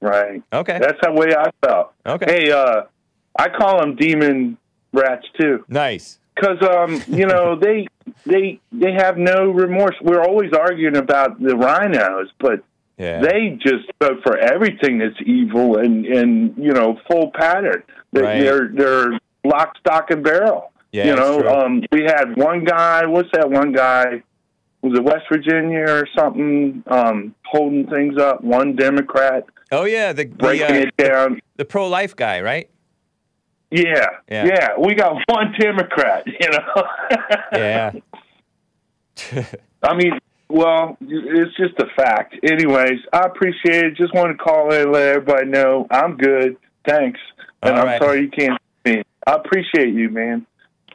Right. Okay. That's the way I felt. Okay. Hey, I call them demon rats too. Nice. Because you know, they have no remorse. We're always arguing about the rhinos, but. Yeah. They just vote for everything that's evil and you know, full pattern. They're lock, stock, and barrel. Yeah, you know, we had one guy. What's that one guy? Was it West Virginia or something? Holding things up. One Democrat. Oh yeah, breaking it down. The pro-life guy, right? Yeah. We got one Democrat. You know. Yeah. I mean. Well, it's just a fact. Anyways, I appreciate it. Just want to call in and let everybody know I'm good. Thanks. And I'm sorry you can't see me. I appreciate you, man.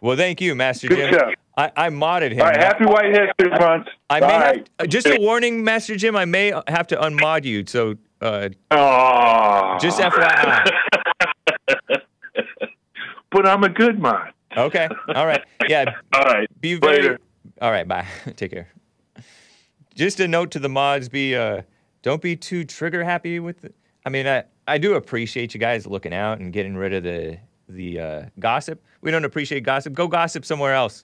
Well, thank you, Master Jim. Good job. I modded him. All right, happy White History Month. Just a warning, Master Jim, I may have to unmod you. So just FYI. But I'm a good mod. Okay. All right. Yeah. All right. Be very... Later. All right, bye. Take care. Just a note to the mods, don't be too trigger happy with it. I mean, I do appreciate you guys looking out and getting rid of the gossip. We don't appreciate gossip. Go gossip somewhere else.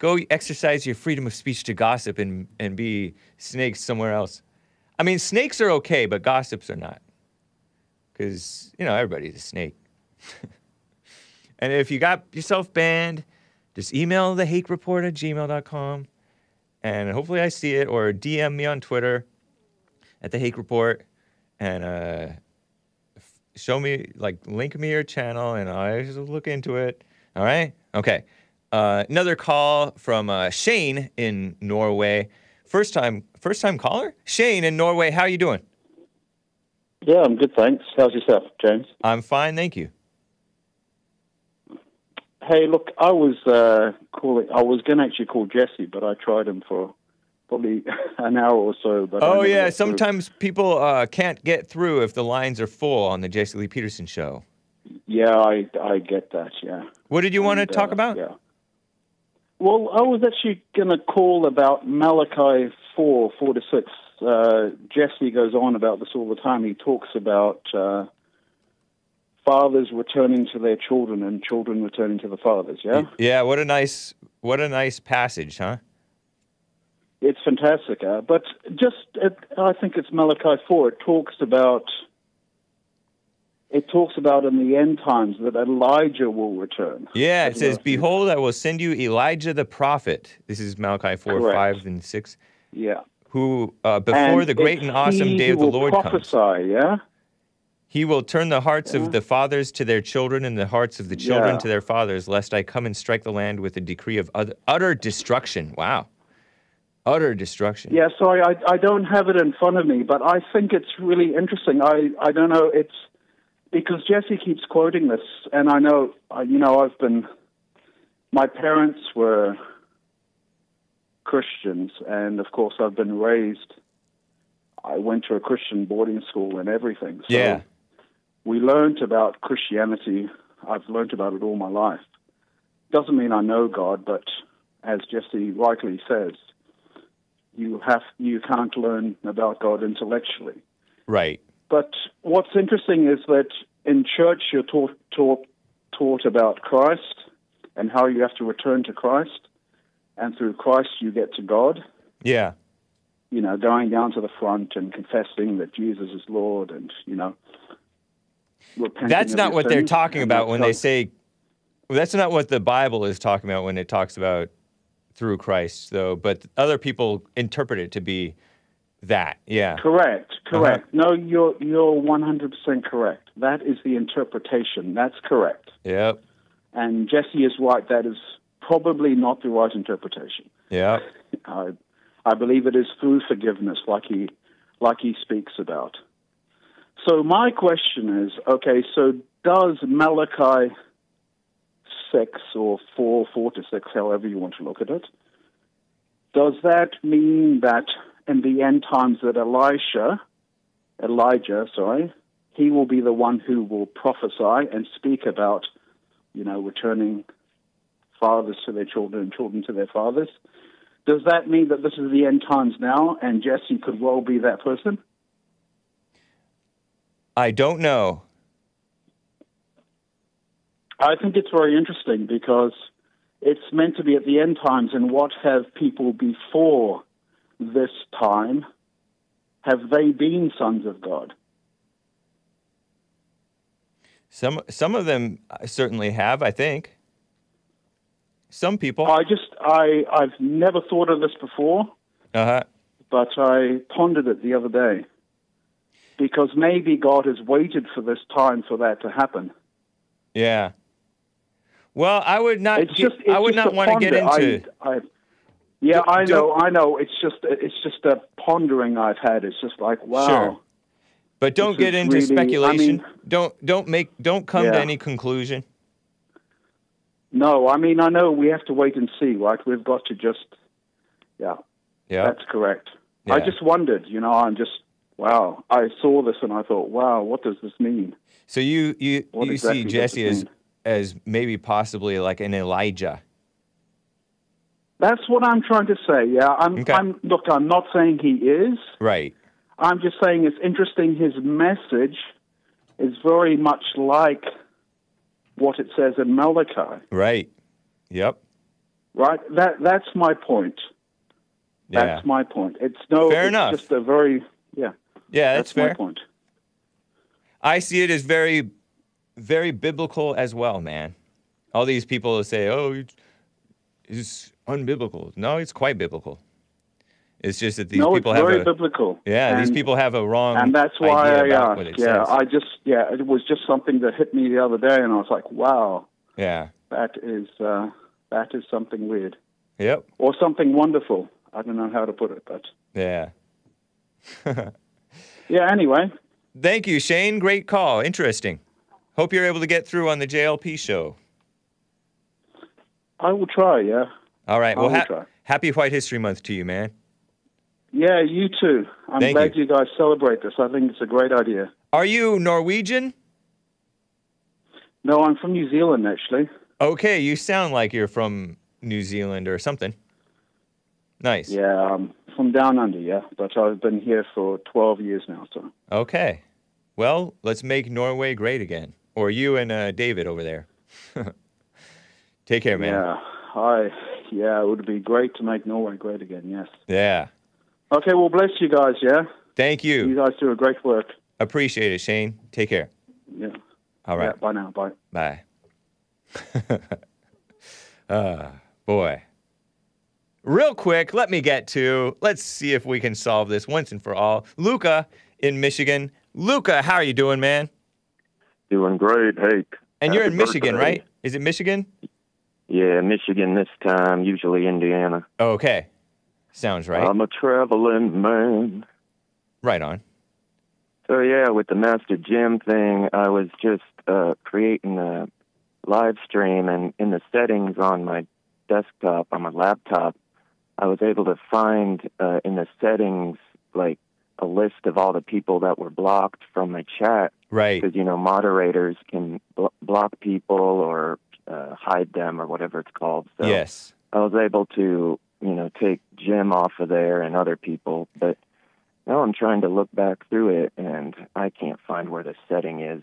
Go exercise your freedom of speech to gossip and be snakes somewhere else. I mean, snakes are okay, but gossips are not. Because, you know, everybody's a snake. And if you got yourself banned, just email thehakereport@gmail.com. And hopefully I see it, or DM me on Twitter at The Hake Report, and show me, like, link me your channel, and I just look into it. All right? Okay. Another call from Shane in Norway. First time caller? Shane in Norway, how are you doing? Yeah, I'm good, thanks. How's yourself, James? I'm fine, thank you. Hey, look, I was going to actually call Jesse, but I tried him for probably an hour or so. But sometimes people can't get through if the lines are full on the Jesse Lee Peterson show. Yeah, I get that, yeah. What did you want to talk about? Yeah. Well, I was actually going to call about Malachi 4:4-6. Jesse goes on about this all the time. He talks about... fathers returning to their children and children returning to the fathers, yeah? Yeah, what a nice passage, huh? It's fantastic, but I think it's Malachi 4, it talks about in the end times that Elijah will return. Yeah, it says, "Behold, I will send you Elijah the prophet." This is Malachi 4, correct. 5, and 6. Yeah. Who, before the great and awesome day of the Lord comes. Yeah? He will turn the hearts of the fathers to their children and the hearts of the children to their fathers, lest I come and strike the land with a decree of utter destruction. Wow. Utter destruction. Yeah, sorry, I don't have it in front of me, but I think it's really interesting. I don't know, it's because Jesse keeps quoting this, and I know, my parents were Christians, and of course I've been raised, I went to a Christian boarding school and everything, so... Yeah. We learned about Christianity. I've learned about it all my life. Doesn't mean I know God, but as Jesse rightly says, you can't learn about God intellectually. Right. But what's interesting is that in church you're taught about Christ and how you have to return to Christ, and through Christ you get to God. Yeah. You know, going down to the front and confessing that Jesus is Lord and, you know... That's not what they're talking about when they say, well, that's not what the Bible is talking about when it talks about through Christ, though, but other people interpret it to be that, yeah. Correct. No, you're 100% correct. That is the interpretation. That's correct. Yep. And Jesse is right. That is probably not the right interpretation. Yeah. I believe it is through forgiveness, like he speaks about. So my question is, okay, so does Malachi 6 or 4 to 6, however you want to look at it, does that mean that in the end times that Elijah, he will be the one who will prophesy and speak about, returning fathers to their children and children to their fathers? Does that mean that this is the end times now and Jesse could well be that person? I don't know. I think it's very interesting because it's meant to be at the end times, and what have people before this time, have they been sons of God? Some of them certainly have, I think. Some people. I've never thought of this before, but I pondered it the other day. Because maybe God has waited for this time for that to happen. Yeah. Well, I would not want to get into. I know. It's just a pondering I've had. It's just like, wow. Sure. But don't get into speculation. Don't come to any conclusion. No, I know we have to wait and see, right? We've got to just, yeah. That's correct. Yeah. I just wondered, wow. I saw this and I thought, wow, what does this mean? So you exactly see Jesse as maybe possibly like an Elijah. That's what I'm trying to say. Yeah, Look, I'm not saying he is. Right. I'm just saying it's interesting. His message is very much like what it says in Malachi. Right. Yep. Right. That's my point. Yeah. That's my point. It's just a very yeah. That's fair. My point. I see it as very, very biblical as well, man. All these people who say, "Oh, it's unbiblical." No, it's quite biblical. It's just that these people have a very biblical. Yeah, these people have a wrong idea about what it says. And that's why I asked. Yeah, it was just something that hit me the other day, and I was like, "Wow." Yeah. That is something weird. Yep. Or something wonderful. I don't know how to put it, but. Yeah. Yeah. Anyway. Thank you, Shane. Great call. Interesting. Hope you're able to get through on the JLP show. I will try, yeah. All right. Well, happy White History Month to you, man. Yeah, you too. I'm glad you guys celebrate this. I think it's a great idea. Are you Norwegian? No, I'm from New Zealand, actually. Okay, you sound like you're from New Zealand or something. Nice. Yeah, from down under, yeah. But I've been here for 12 years now, so. Okay. Well, let's make Norway great again. Or you and David over there. Take care, man. Yeah. Yeah, it would be great to make Norway great again, yes. Yeah. Okay, well, bless you guys, yeah? Thank you. You guys do a great work. Appreciate it, Shane. Take care. Yeah. All right. Yeah, bye now. Bye. Bye. Boy. Real quick, let's see if we can solve this once and for all. Luca in Michigan. Luca, how are you doing, man? Doing great, Hake. And you're in Michigan, right? Is it Michigan? Yeah, Michigan this time, usually Indiana. Okay. Sounds right. I'm a traveling man. Right on. So, yeah, with the Master Jim thing, I was just creating a live stream, and in the settings on my desktop, on my laptop, I was able to find in the settings, like, a list of all the people that were blocked from my chat. Right. Because, moderators can block people or hide them or whatever it's called. So yes. I was able to, take Jim off of there and other people. But now I'm trying to look back through it, and I can't find where the setting is.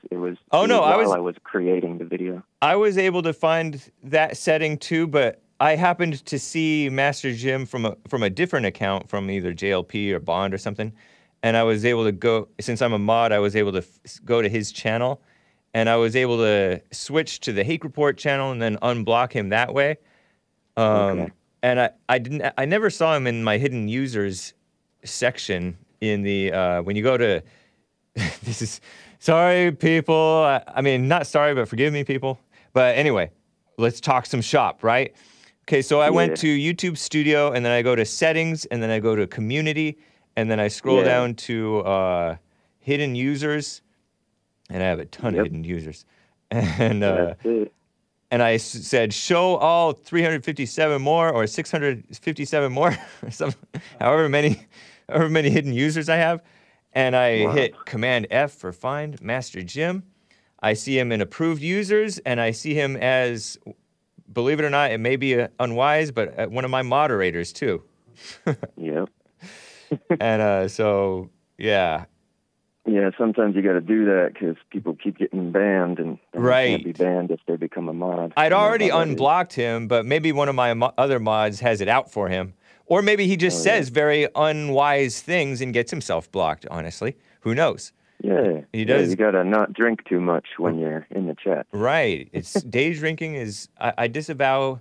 While I was creating the video. I was able to find that setting, too, but I happened to see Master Jim from a different account, from either JLP or Bond or something, and I was able to go, since I'm a mod, I was able to go to his channel and I was able to switch to the Hake Report channel and then unblock him that way. Okay. And I never saw him in my hidden users section in the when you go to this is sorry people, I mean not sorry but forgive me people, but anyway, let's talk some shop, right? Okay, so I went to YouTube Studio, and then I go to Settings, and then I go to Community, and then I scroll down to Hidden Users, and I have a ton of hidden users, and I said show all 357 more or 657 more, however many hidden users I have, and I hit Command F for Find Master Jim. I see him in Approved Users, and I see him as, believe it or not, it may be unwise, but one of my moderators too. And so, yeah. Yeah, sometimes you got to do that because people keep getting banned, and they can't be banned if they become a mod. I'd already unblocked him, but maybe one of my other mods has it out for him. Or maybe he just says very unwise things and gets himself blocked, honestly. Who knows? Yeah, he does. You got to not drink too much when you're in the chat. Right. It's day drinking is, I disavow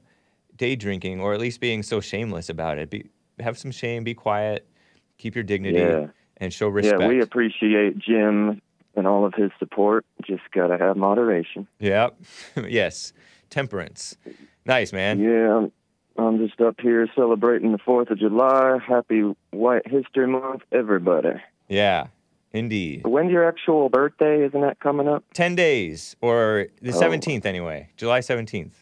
day drinking, or at least being so shameless about it. Have some shame, be quiet, keep your dignity. Yeah. And show respect. Yeah, we appreciate Jim and all of his support. Just gotta have moderation. Yeah. Yes. Temperance. Nice, man. Yeah, I'm just up here celebrating the 4th of July. Happy White History Month, everybody. Yeah, indeed. But when's your actual birthday? Isn't that coming up? 10 days, or the 17th anyway. July 17th.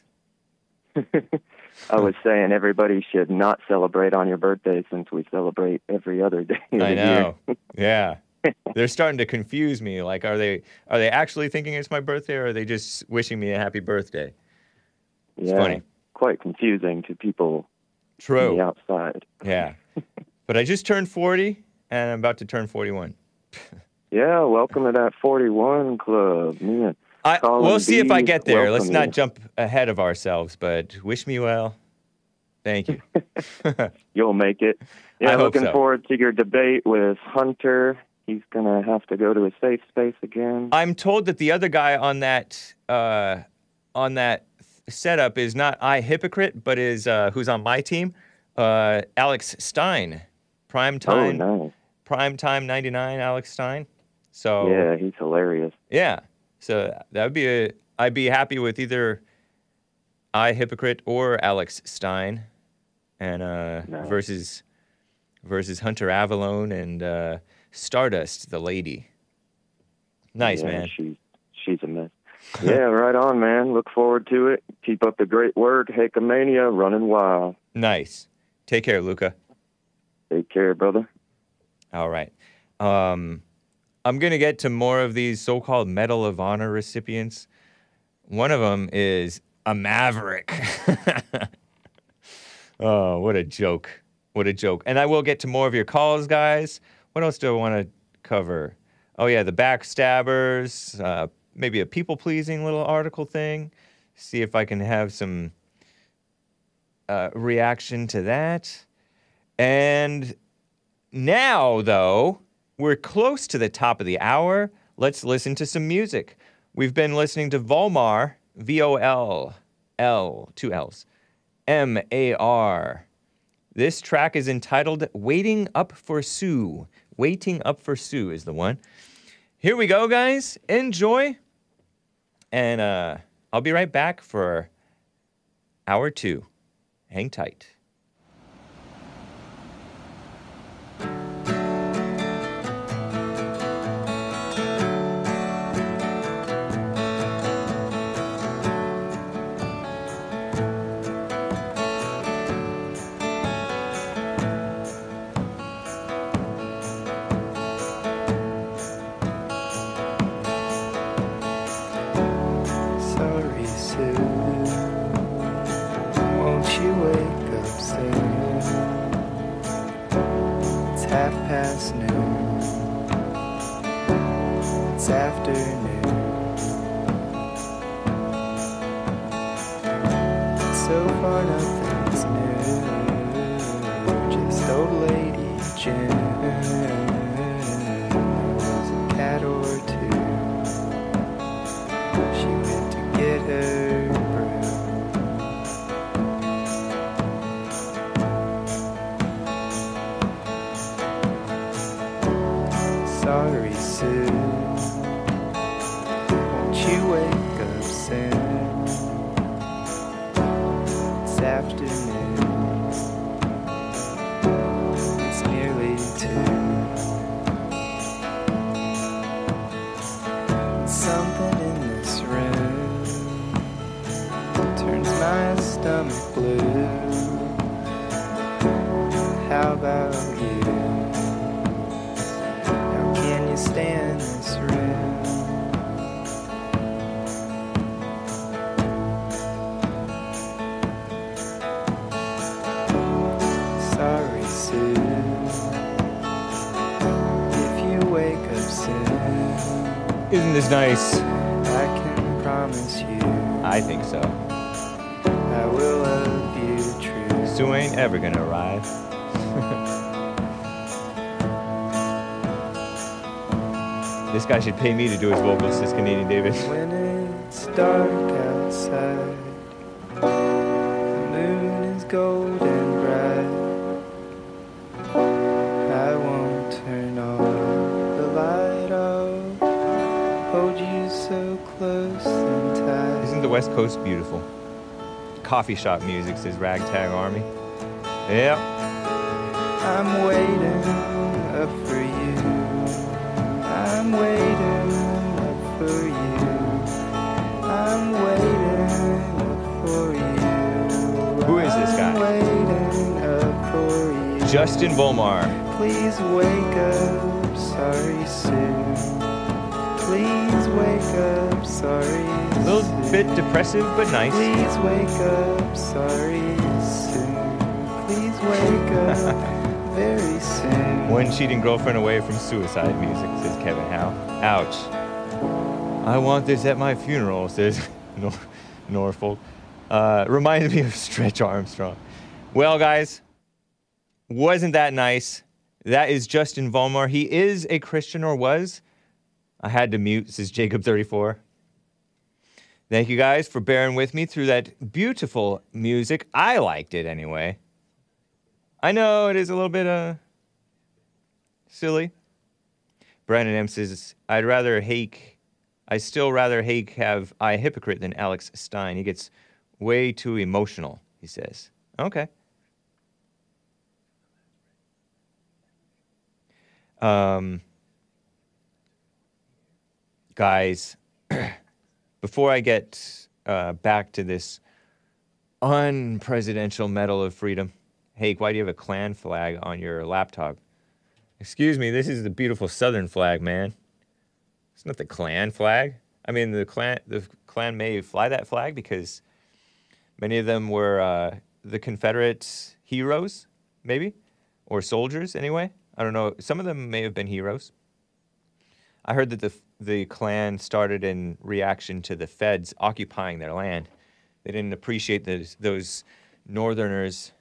I was saying everybody should not celebrate on your birthday since we celebrate every other day of the year. Yeah. They're starting to confuse me. Like, are they actually thinking it's my birthday, or are they just wishing me a happy birthday? It's funny. Quite confusing to people on the outside. Yeah. But I just turned 40, and I'm about to turn 41. Yeah, welcome to that 41 club, man. We'll see if I get there. Let's not jump ahead of ourselves, but wish me well. Thank you. You'll make it. Yeah, I hope so. Looking forward to your debate with Hunter. He's going to have to go to a safe space again. I'm told that the other guy on that setup is not I,Hypocrite, but is who's on my team, Alex Stein, Primetime, Primetime 99, Alex Stein. So yeah, he's hilarious. Yeah. So that would be I'd be happy with either I,Hypocrite or Alex Stein, and versus Hunter Avalone and Stardust, the lady. Nice, man. She's a mess. Yeah, right on, man. Look forward to it. Keep up the great work. Hakeomania running wild. Nice. Take care, Luca. Take care, brother. All right. I'm going to get to more of these so-called Medal of Honor recipients. One of them is a maverick. Oh, what a joke. What a joke. And I will get to more of your calls, guys. What else do I want to cover? Oh, yeah, the backstabbers, maybe a people-pleasing little article thing. See if I can have some reaction to that. And now, though, we're close to the top of the hour. Let's listen to some music. We've been listening to Vollmar, V-O-L-L, two L's, M-A-R. This track is entitled Waiting Up for Sue. Waiting Up for Sue is the one. Here we go, guys. Enjoy. And I'll be right back for hour two. Hang tight. There's a cat or two she went to get her brown. Sorry, Sue, won't you wake up soon? It's afternoon, it's nearly 2. Stomach blue. How about you? How can you stand this room? Sorry, Sue, if you wake up soon. Isn't this nice? I can promise you. I think so. I will love you true. Sue ain't ever gonna arrive. This guy should pay me to do his vocals, this Canadian Davis. When it's dark outside, the moon is golden bright. I won't turn off the light off. Hold you so close and tight. Isn't the West Coast beautiful? Coffee shop music, says Ragtag Army. Yep. I'm waiting up for you. I'm waiting up for you. I'm waiting up for you. Who is this guy? I'm waiting up for you. Justin Vollmar. Please wake up, sorry Sue. Please wake up, sorry Sue. A little bit depressive, but nice. Please wake up, sorry Sue. Please wake up very soon. One cheating girlfriend away from suicide music, says Kevin Howe. Ouch. I want this at my funeral, says Norfolk. Reminds me of Stretch Armstrong. Well, guys, wasn't that nice? That is Justin Vollmar. He is a Christian, or was. I had to mute, says Jacob34. Thank you guys for bearing with me through that beautiful music. I liked it anyway. I know it is a little bit, silly. Brandon M says, I still rather Hake have I,Hypocrite than Alex Stein. He gets way too emotional, he says. Okay. Guys, before I get back to this unpresidential Medal of Freedom, Hake, why do you have a Klan flag on your laptop? Excuse me, this is the beautiful Southern flag, man. It's not the Klan flag. I mean, the Klan may fly that flag because many of them were the Confederate heroes, maybe, or soldiers anyway. I don't know. Some of them may have been heroes. I heard that the Klan started in reaction to the feds occupying their land. They didn't appreciate those northerners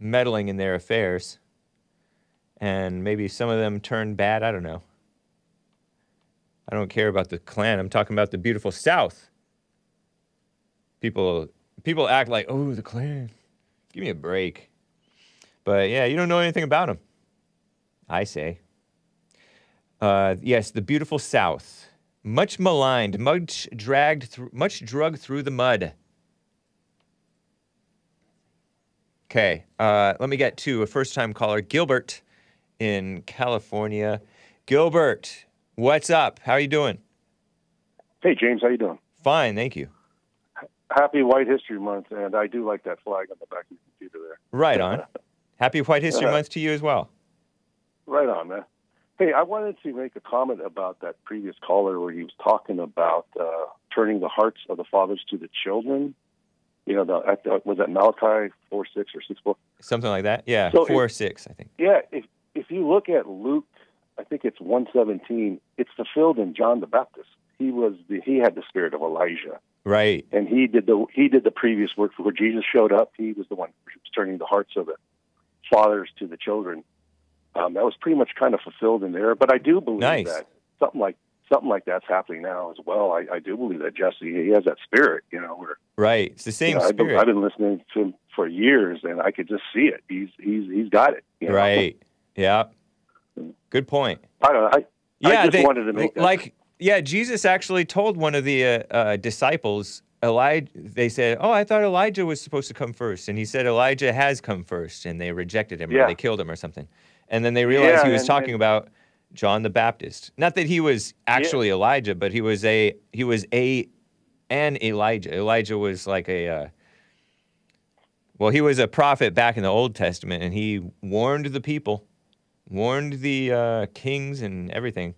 meddling in their affairs. And maybe some of them turned bad, I don't know. I don't care about the Klan, I'm talking about the beautiful South. People act like, oh, the Klan, give me a break. But yeah, you don't know anything about them, I say. Yes, the beautiful South, much maligned, much drugged through the mud. Okay, let me get to a first-time caller, Gilbert in California. Gilbert, what's up? How are you doing? Hey, James, how you doing? Fine, thank you. Happy White History Month, and I do like that flag on the back of your computer there. Right on. Happy White History Month to you as well. Right on, man. Hey, I wanted to make a comment about that previous caller where he was talking about turning the hearts of the fathers to the children. You know, was that Malachi 4:6 or 6:4? Something like that. Yeah, so 4:6, I think. Yeah, if you look at Luke, I think it's 1:17. It's fulfilled in John the Baptist. He had the spirit of Elijah, right? And he did the previous work for where Jesus showed up. He was the one who was turning the hearts of the fathers to the children. That was pretty much kind of fulfilled in there, but I do believe that something like something like that's happening now as well. I do believe that Jesse, he has that spirit, you know. Where, right, it's the same spirit. I've been listening to him for years, and I could just see it. He's got it. You know? Right. Yeah. Good point. I don't know. I just wanted to make that. Yeah, Jesus actually told one of the disciples, Elijah. They said, "Oh, I thought Elijah was supposed to come first," and he said, "Elijah has come first," and they rejected him, or they killed him, or something. And then they realized he was talking about John the Baptist. Not that he was actually Elijah, but he was an Elijah. Elijah was like a he was a prophet back in the Old Testament, and he warned the people, warned the kings and everything.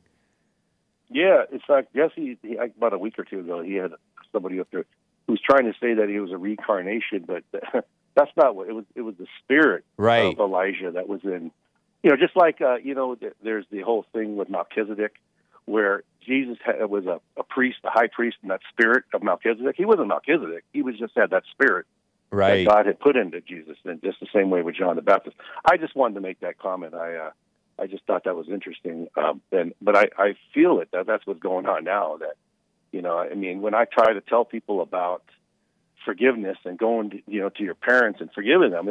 Yeah, it's like Jesse, about a week or two ago, he had somebody up there who was trying to say that he was a reincarnation, but that's not what it was. It was the spirit of Elijah that was in, you know, just like, there's the whole thing with Melchizedek where Jesus was a priest, a high priest, and that spirit of Melchizedek. He wasn't Melchizedek. He was just had that spirit that God had put into Jesus, and just the same way with John the Baptist. I just wanted to make that comment. I just thought that was interesting, but I feel it that's what's going on now. That, you know, I mean, when I try to tell people about forgiveness and going, to your parents and forgiving them,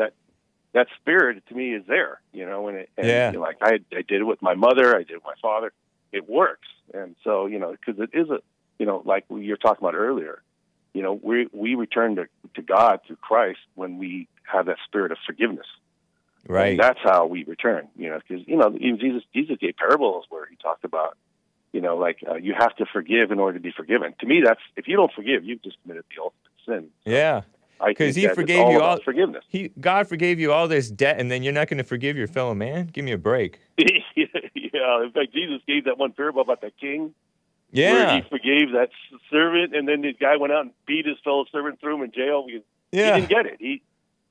that spirit to me is there, you know. Like I did it with my mother, I did it with my father. It works, and so because it is like you're talking about earlier, we return to God through Christ when we have that spirit of forgiveness. Right, and that's how we return, because even Jesus gave parables where he talked about, you have to forgive in order to be forgiven. To me, that's if you don't forgive, you've just committed the ultimate sin. Yeah, because he forgave you all forgiveness. God forgave you all this debt, and then you're not going to forgive your fellow man. Give me a break. Yeah, in fact, Jesus gave that one parable about that king. Yeah, where he forgave that servant, and then the guy went out and beat his fellow servant, threw him in jail. He didn't get it.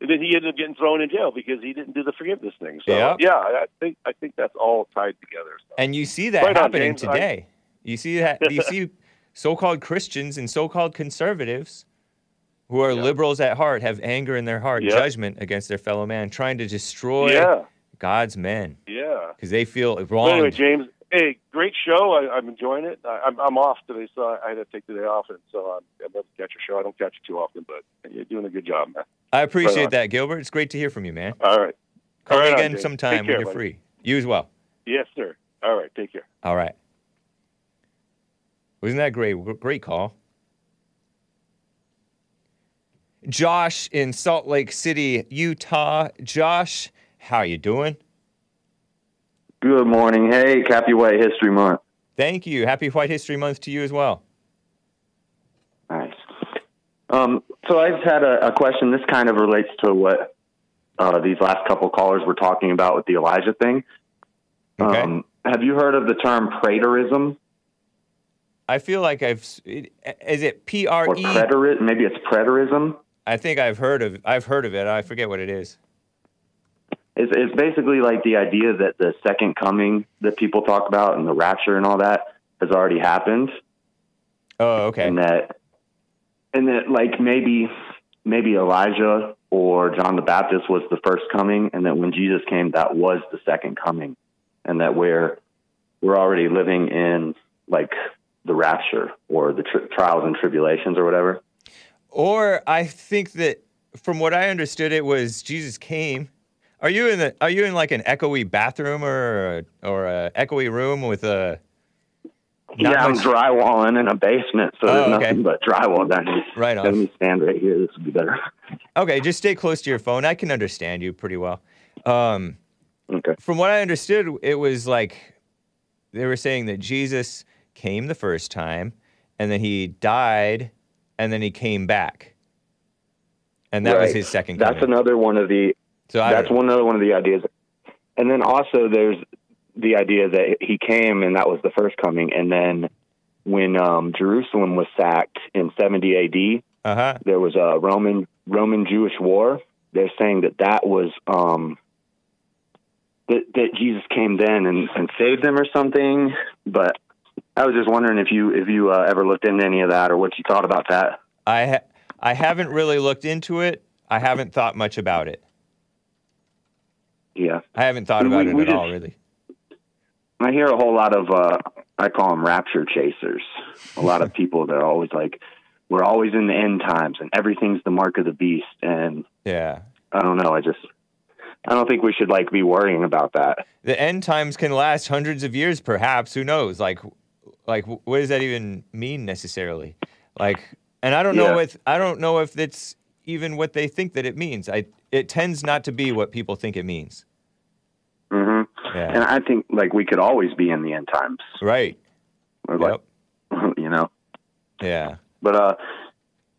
And then he ended up getting thrown in jail because he didn't do the forgiveness thing. So, I think that's all tied together. So. And you see that happening today. You see that you see so-called Christians and so-called conservatives who are liberals at heart, have anger in their heart, judgment against their fellow man, trying to destroy God's men. Yeah. Because they feel wronged. Anyway, James, hey, great show. I'm enjoying it. I'm off today, so I had to take today off, and so I'd love to catch your show. I don't catch it too often, but you're doing a good job, man. I appreciate that, Gilbert. It's great to hear from you, man. All right. Call me again sometime when you're free. You as well. Yes, sir. All right. Take care. All right. Wasn't that great? Great call. Josh in Salt Lake City, Utah. Josh, how you doing? Good morning. Hey, happy White History Month. Thank you. Happy White History Month to you as well. Nice. So I just had a question. This kind of relates to what these last couple callers were talking about with the Elijah thing. Okay. Have you heard of the term praeterism? I feel like is it P-R-E? Or preterist, maybe it's preterism? I think I've heard of it. I forget what it is. It's basically like the idea that the second coming that people talk about and the rapture and all that has already happened. Oh, okay. And that like maybe Elijah or John the Baptist was the first coming, and that when Jesus came, that was the second coming, and that we're already living in like the rapture or the trials and tribulations or whatever. Or I think that from what I understood, it was Jesus came. Are you in like an echoey bathroom or a echoey room with a? I'm drywalling in a basement, so there's nothing but drywall down here. Right on. Let me stand right here. This would be better. Okay, just stay close to your phone. I can understand you pretty well. Okay. From what I understood, it was like they were saying that Jesus came the first time, and then he died, and then he came back, and that was his second coming. That's another one of the. So that's another one of the ideas. And then also there's the idea that he came and that was the first coming. And then when Jerusalem was sacked in 70 A.D., there was a Roman-Jewish war. They're saying that was that Jesus came then and saved them or something. But I was just wondering if you ever looked into any of that or what you thought about that. I haven't really looked into it. I haven't thought much about it. Yeah, I haven't thought about it at all, really. I hear a whole lot of I call them rapture chasers. A lot of people that are always like, we're always in the end times and everything's the mark of the beast. And yeah, I don't know. I don't think we should like be worrying about that. The end times can last hundreds of years, perhaps. Who knows? Like what does that even mean necessarily? Like, and I don't know if, I don't know if it's even what they think that it means. It tends not to be what people think it means. Mm-hmm. Yeah. And I think like we could always be in the end times. Right. Like, yep. You know? Yeah. But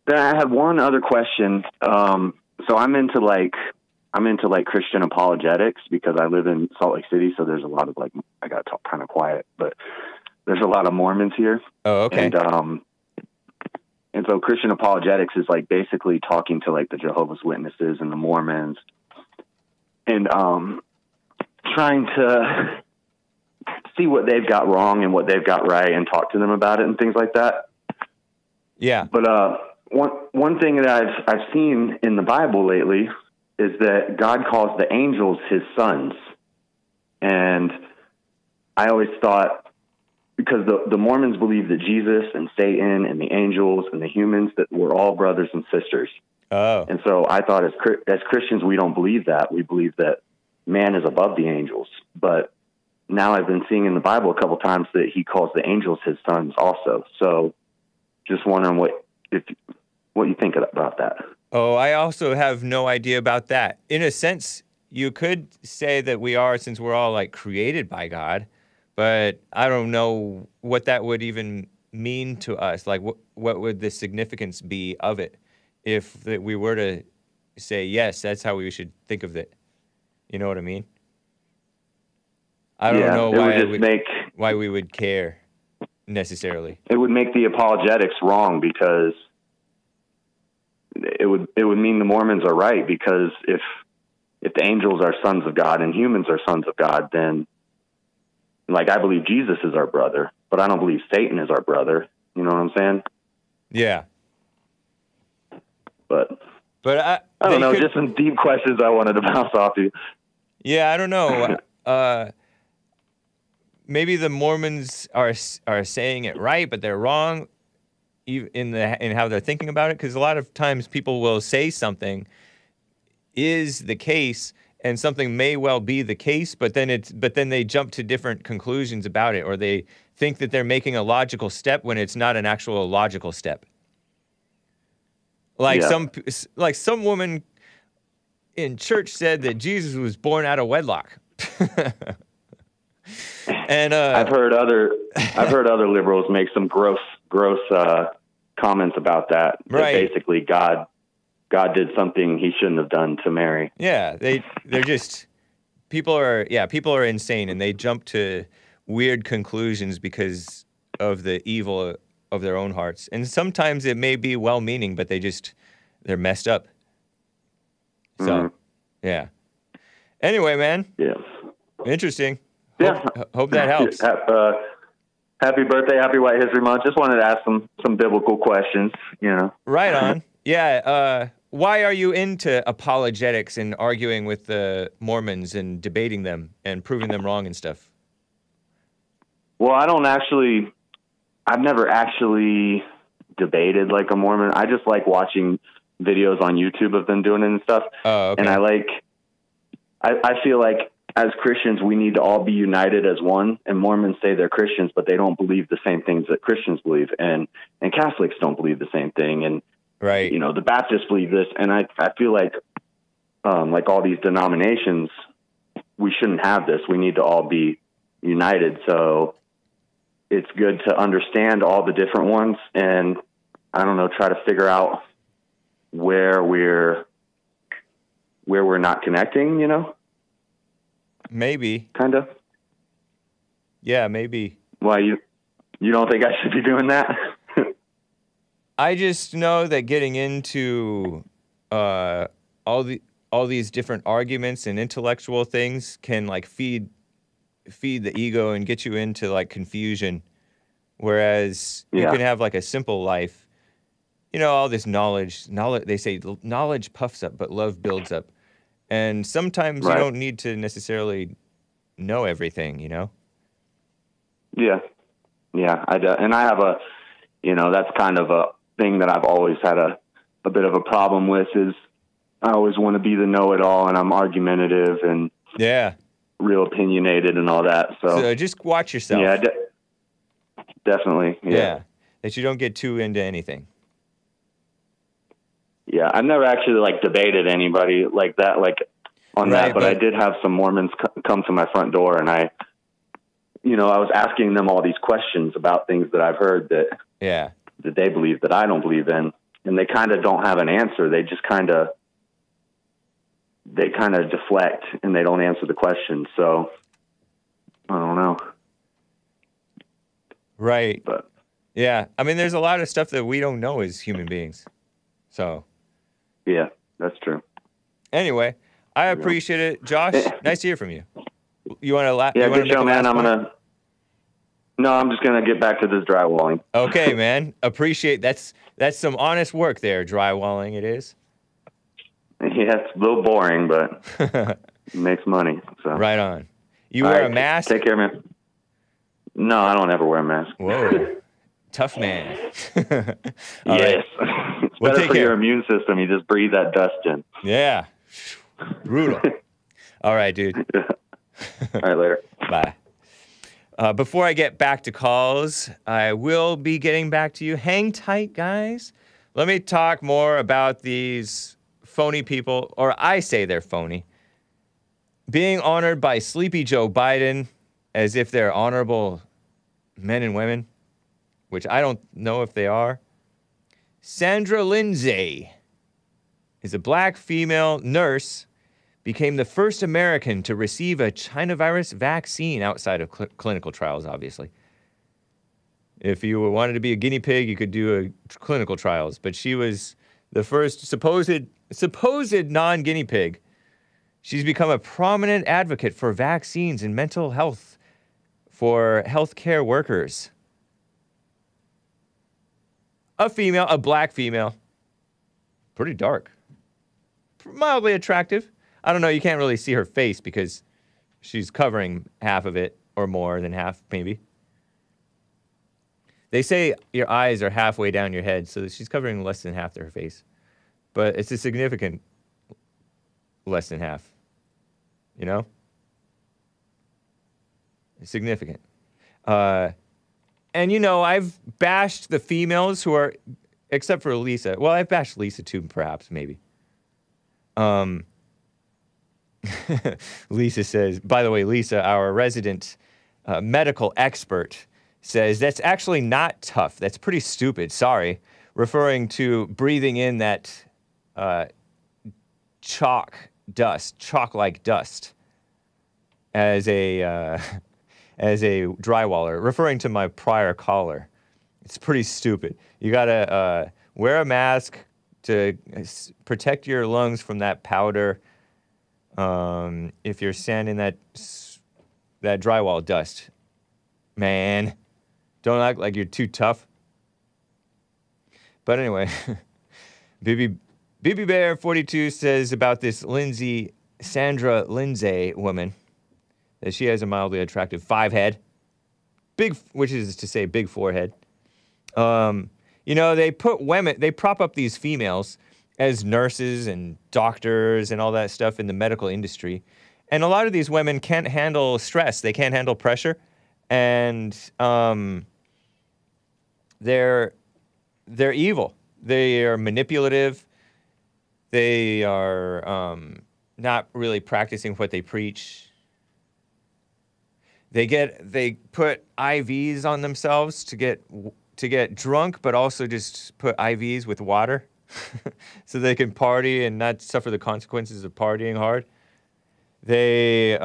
then I had one other question. So I'm into Christian apologetics because I live in Salt Lake City, so there's a lot of like I got to talk kind of quiet, but there's a lot of Mormons here. Oh, okay. And so Christian apologetics is like basically talking to like the Jehovah's Witnesses and the Mormons, and trying to see what they've got wrong and what they've got right, and talk to them about it and things like that. Yeah. But one thing that I've seen in the Bible lately is that God calls the angels his sons. And I always thought, because the Mormons believe that Jesus and Satan and the angels and the humans, that we're all brothers and sisters. Oh. And so I thought as Christians, we don't believe that. We believe that man is above the angels. But now I've been seeing in the Bible a couple times that he calls the angels his sons also. So just wondering what you think about that. Oh, I also have no idea about that. In a sense, you could say that we are, since we're all like created by God, but I don't know what that would even mean to us. Like, what would the significance be of it if we were to say, yes, that's how we should think of it? You know what I mean? I don't know why we would care necessarily. It would make the apologetics wrong because it would mean the Mormons are right, because if the angels are sons of God and humans are sons of God, then like I believe Jesus is our brother, but I don't believe Satan is our brother. You know what I'm saying? Yeah. But I don't know, just some deep questions I wanted to bounce off you. Yeah, I don't know. Maybe the Mormons are saying it right, but they're wrong in how they're thinking about it, because a lot of times people will say something is the case, and something may well be the case, but then they jump to different conclusions about it, or they think that they're making a logical step when it's not an actual logical step. Like some woman in church said that Jesus was born out of wedlock. And I've heard other liberals make some gross comments about that. Right. That basically, God did something he shouldn't have done to Mary. Yeah, they're just people are insane, and they jump to weird conclusions because of the evil of their own hearts. And sometimes it may be well-meaning, but they're messed up. So, yeah. Anyway, man. Yeah. Interesting. Yeah. Hope that helps. Happy birthday, happy White History Month. Just wanted to ask some biblical questions, you know. Right on. Yeah. Why are you into apologetics and arguing with the Mormons and debating them and proving them wrong and stuff? Well, I've never actually debated like a Mormon. I just like watching videos on YouTube of them doing it and stuff. Oh, okay. And I feel like as Christians, we need to all be united as one. And Mormons say they're Christians, but they don't believe the same things that Christians believe. And Catholics don't believe the same thing. And, right. You know, the Baptists believe this. And I feel like all these denominations, we shouldn't have this. We need to all be united. So it's good to understand all the different ones and, I don't know, try to figure out where we're not connecting, you know? Maybe. Kind of? Yeah, maybe. Well, you don't think I should be doing that? I just know that getting into all these different arguments and intellectual things can like feed the ego and get you into like confusion, whereas you can have like a simple life. You know, all this knowledge, they say knowledge puffs up, but love builds up. And sometimes you don't need to necessarily know everything, you know? Yeah. Yeah, I do. And I have a, you know, that's kind of a thing that I've always had a bit of a problem with, is I always want to be the know-it-all, and I'm argumentative and real opinionated and all that. So just watch yourself. Yeah, definitely. Yeah. That you don't get too into anything. Yeah, I've never actually, like, debated anybody like that, but I did have some Mormons come to my front door, and I, you know, I was asking them all these questions about things that I've heard that, that they believe that I don't believe in, and they kind of don't have an answer. They just kind of deflect, and they don't answer the question, so I don't know. Right. But yeah, I mean, there's a lot of stuff that we don't know as human beings, so... Yeah, that's true. Anyway, I appreciate it. Josh, nice to hear from you. You want to Yeah, good show, man. I'm just going to get back to this drywalling. Okay, man. Appreciate that's some honest work there, drywalling it is. Yeah, it's a little boring, but it makes money. So. Right on. You wear a mask? Take care, man. No, I don't ever wear a mask. Whoa. Tough man. Yes. Right. It's better for your immune system. You just breathe that dust in. Yeah. Brutal. All right, dude. All right, later. Bye. Before I get back to calls, I will be getting back to you. Hang tight, guys. Let me talk more about these phony people, or I say they're phony, being honored by Sleepy Joe Biden as if they're honorable men and women, which I don't know if they are. Sandra Lindsay is a black female nurse, became the first American to receive a China virus vaccine outside of clinical trials, obviously. If you wanted to be a guinea pig, you could do clinical trials, but she was the first supposed non-guinea pig. She's become a prominent advocate for vaccines and mental health for healthcare workers. A black female. Pretty dark. Mildly attractive. I don't know, you can't really see her face because she's covering half of it, or more than half, maybe. They say your eyes are halfway down your head, so she's covering less than half of her face. But it's a significant less than half, you know? It's significant. And, you know, I've bashed the females who are, except for Lisa. Well, I've bashed Lisa too, perhaps, maybe. Lisa says, by the way, Lisa, our resident medical expert, says that's actually not tough. That's pretty stupid. Sorry. Referring to breathing in that chalk-like dust as a drywaller. Referring to my prior caller. It's pretty stupid. You gotta wear a mask to protect your lungs from that powder. If you're sanding that drywall dust, man, don't act like you're too tough. But anyway, BB Bear 42 says about this Sandra Lindsay woman that she has a mildly attractive big forehead. You know, they put women, they prop up these females as nurses and doctors and all that stuff in the medical industry. And a lot of these women can't handle stress. They can't handle pressure. And they're evil. They are manipulative. They are not really practicing what they preach. They put IVs on themselves to get drunk, but also just put IVs with water. So they can party and not suffer the consequences of partying hard. They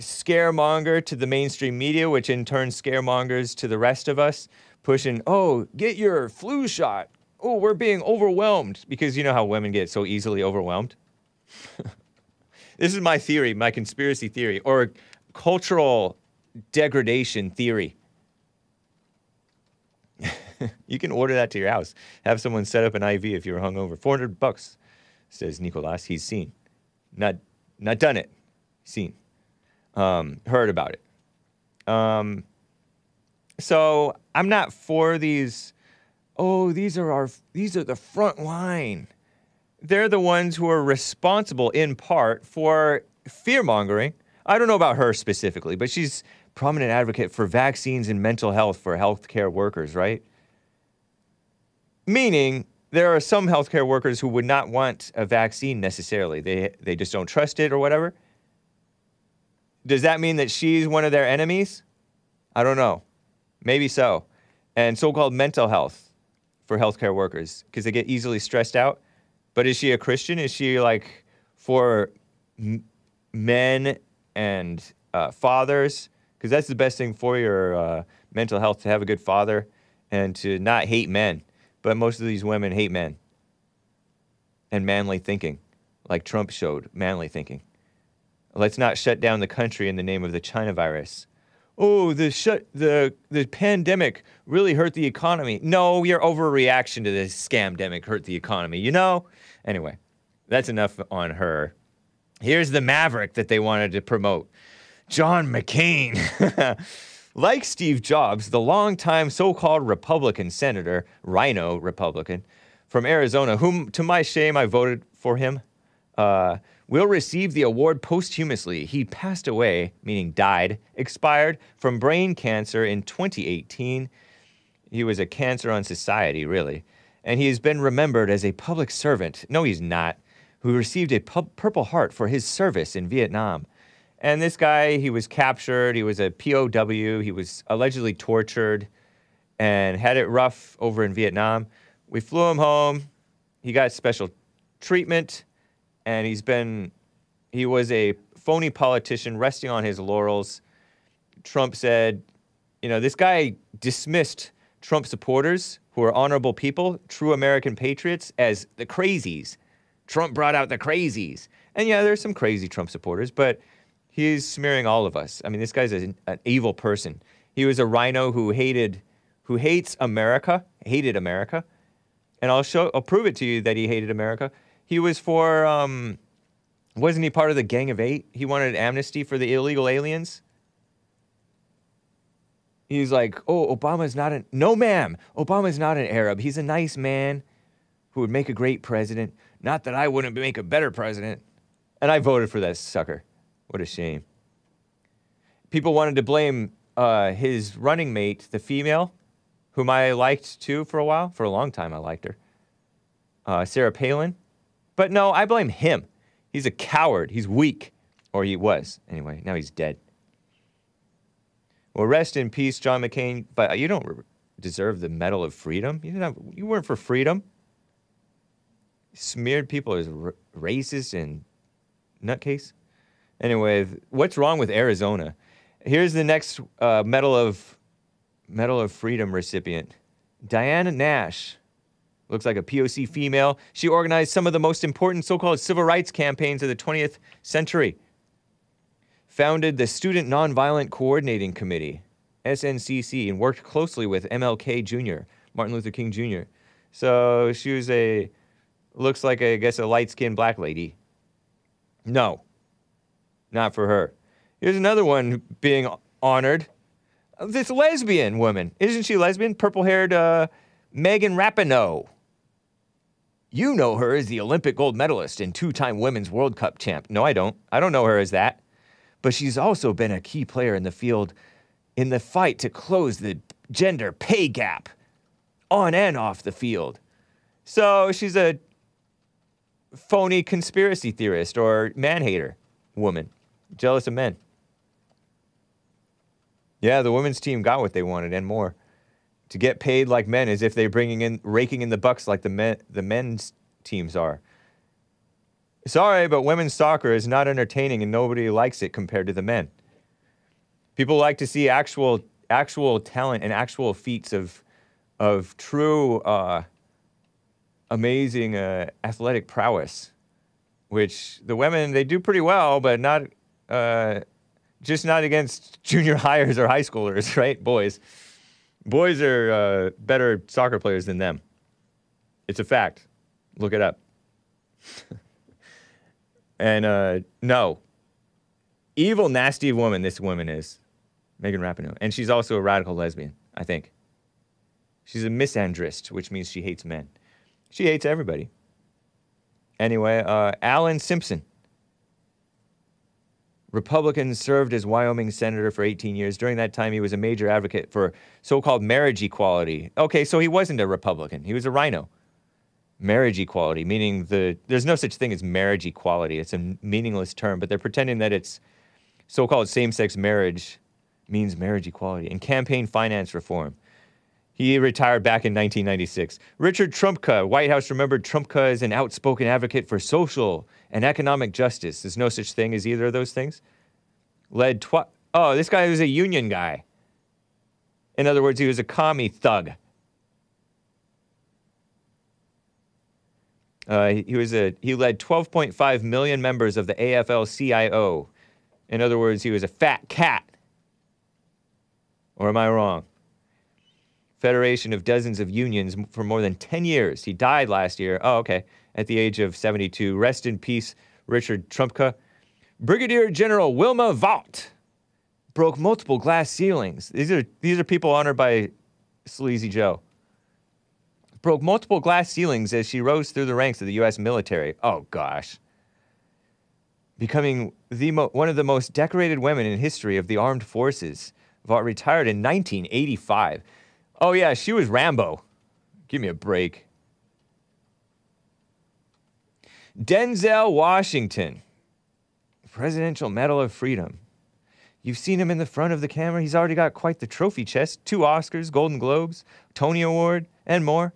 scaremonger to the mainstream media, which in turn scaremongers to the rest of us, pushing, oh, get your flu shot. Oh, we're being overwhelmed. Because you know how women get so easily overwhelmed. This is my theory, my conspiracy theory, or cultural degradation theory. You can order that to your house. Have someone set up an IV if you're hungover. $400, says Nicolas. He's seen. Not done it. Seen. Heard about it. So I'm not for these, oh, these are the front line. They're the ones who are responsible in part for fear-mongering. I don't know about her specifically, but she's a prominent advocate for vaccines and mental health for healthcare workers, right? Meaning there are some healthcare workers who would not want a vaccine necessarily. They just don't trust it or whatever. Does that mean that she's one of their enemies? I don't know. Maybe so. And so-called mental health for healthcare workers because they get easily stressed out. But is she a Christian? Is she like for men and fathers? Because that's the best thing for your mental health, to have a good father and to not hate men. But most of these women hate men and manly thinking, like Trump showed, manly thinking. Let's not shut down the country in the name of the China virus. Oh, the pandemic really hurt the economy. No, your overreaction to this scamdemic hurt the economy, you know? Anyway, that's enough on her. Here's the maverick that they wanted to promote. John McCain. Like Steve Jobs, the longtime so-called Republican senator, Rhino Republican, from Arizona, whom, to my shame, I voted for him, will receive the award posthumously. He passed away, meaning died, expired from brain cancer in 2018. He was a cancer on society, really. And he has been remembered as a public servant. No, he's not. Who received a Purple Heart for his service in Vietnam. And this guy, he was captured. He was a POW. He was allegedly tortured and had it rough over in Vietnam. We flew him home. He got special treatment. And he was a phony politician resting on his laurels. Trump said, you know, this guy dismissed Trump supporters who are honorable people, true American patriots, as the crazies. Trump brought out the crazies. And yeah, there's some crazy Trump supporters, but he's smearing all of us. I mean, this guy's an evil person. He was a rhino who hates America, hated America. And I'll prove it to you that he hated America. He was for, wasn't he part of the Gang of Eight? He wanted amnesty for the illegal aliens. He's like, oh, Obama's not an, no ma'am, Obama's not an Arab. He's a nice man who would make a great president. Not that I wouldn't make a better president. And I voted for that sucker. What a shame. People wanted to blame his running mate, the female, whom I liked too for a while. For a long time I liked her. Sarah Palin. But no, I blame him. He's a coward. He's weak. Or he was. Anyway, now he's dead. Well, rest in peace, John McCain. But you don't deserve the Medal of Freedom. You weren't for freedom. Smeared people as racist and nutcase. Anyway, what's wrong with Arizona? Here's the next Medal of Freedom recipient. Diana Nash. Looks like a POC female. She organized some of the most important so-called civil rights campaigns of the 20th century. Founded the Student Nonviolent Coordinating Committee, SNCC, and worked closely with MLK Jr., Martin Luther King Jr. So she was looks like, I guess, a light-skinned black lady. No. Not for her. Here's another one being honored. This lesbian woman. Isn't she lesbian? Purple-haired, Megan Rapinoe. You know her as the Olympic gold medalist and two-time Women's World Cup champ. No, I don't. I don't know her as that. But she's also been a key player in the field in the fight to close the gender pay gap on and off the field. So she's a phony conspiracy theorist or man-hater woman. Jealous of men. Yeah, the women's team got what they wanted and more. To get paid like men as if they're raking in the bucks like the men's teams are. Sorry, but women's soccer is not entertaining and nobody likes it compared to the men. People like to see actual talent and actual feats of true, amazing athletic prowess, which the women, they do pretty well, but not, just not against junior highers or high schoolers, right, boys? Boys are better soccer players than them. It's a fact. Look it up. And no. Evil, nasty woman this woman is. Megan Rapinoe. And she's also a radical lesbian. I think. She's a misandrist, which means she hates men. She hates everybody. Anyway, Alan Simpson. Republican, served as Wyoming senator for 18 years. During that time, he was a major advocate for so-called marriage equality. Okay, so he wasn't a Republican. He was a rhino. Marriage equality, meaning there's no such thing as marriage equality. It's a meaningless term, but they're pretending that it's so-called same-sex marriage means marriage equality. And campaign finance reform. He retired back in 1996. Richard Trumpka, White House remembered Trumpka as an outspoken advocate for social and economic justice. There's no such thing as either of those things. Oh, this guy was a union guy. In other words, he was a commie thug. He led 12.5 million members of the AFL-CIO. In other words, he was a fat cat. Or am I wrong? Federation of dozens of unions for more than 10 years. He died last year. Oh, okay. At the age of 72. Rest in peace, Richard Trumpka. Brigadier General Wilma Vaught broke multiple glass ceilings. These are people honored by Sleazy Joe. Broke multiple glass ceilings as she rose through the ranks of the U.S. military. Oh, gosh. Becoming one of the most decorated women in history of the armed forces. Vaught retired in 1985. Oh, yeah, she was Rambo. Give me a break. Denzel Washington. Presidential Medal of Freedom. You've seen him in the front of the camera. He's already got quite the trophy chest. 2 Oscars, Golden Globes, Tony Award, and more.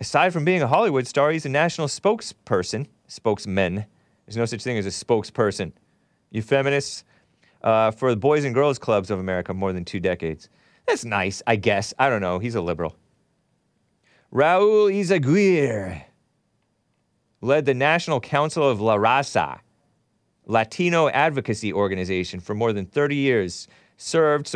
Aside from being a Hollywood star, he's a national spokesperson. Spokesman. There's no such thing as a spokesperson. You feminists, for the Boys and Girls Clubs of America more than 2 decades. That's nice, I guess. I don't know. He's a liberal. Raul Izaguirre led the National Council of La Raza, Latino advocacy organization, for more than 30 years, served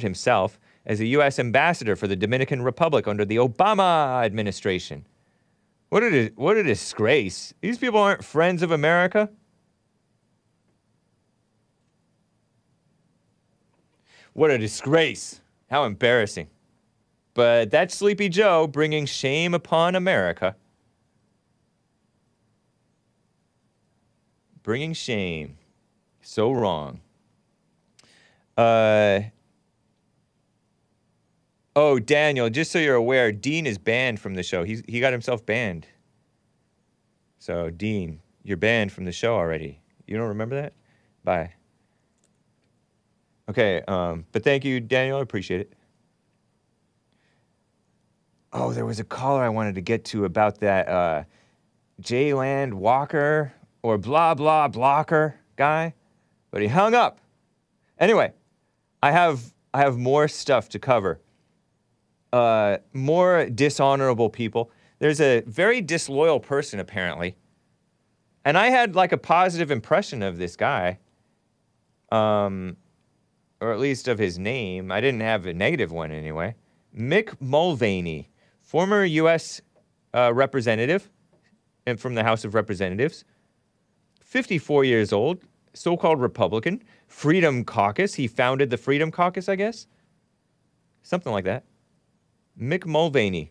himself as a U.S. ambassador for the Dominican Republic under the Obama administration. What a disgrace. These people aren't friends of America. What a disgrace. How embarrassing. But that's Sleepy Joe bringing shame upon America. Bringing shame. So wrong. Oh, Daniel, just so you're aware, Dean is banned from the show. He got himself banned. So, Dean, you're banned from the show already. You don't remember that? Bye. Okay, but thank you, Daniel. I appreciate it. Oh, there was a caller I wanted to get to about that Jayland Walker or blah, blah, blocker guy, but he hung up. Anyway, I have more stuff to cover. More dishonorable people. There's a very disloyal person, apparently, and I had, like, a positive impression of this guy. Or at least of his name. I didn't have a negative one anyway. Mick Mulvaney, former U.S. representative and from the House of Representatives, 54 years old, so-called Republican, Freedom Caucus. He founded the Freedom Caucus, I guess? Something like that. Mick Mulvaney.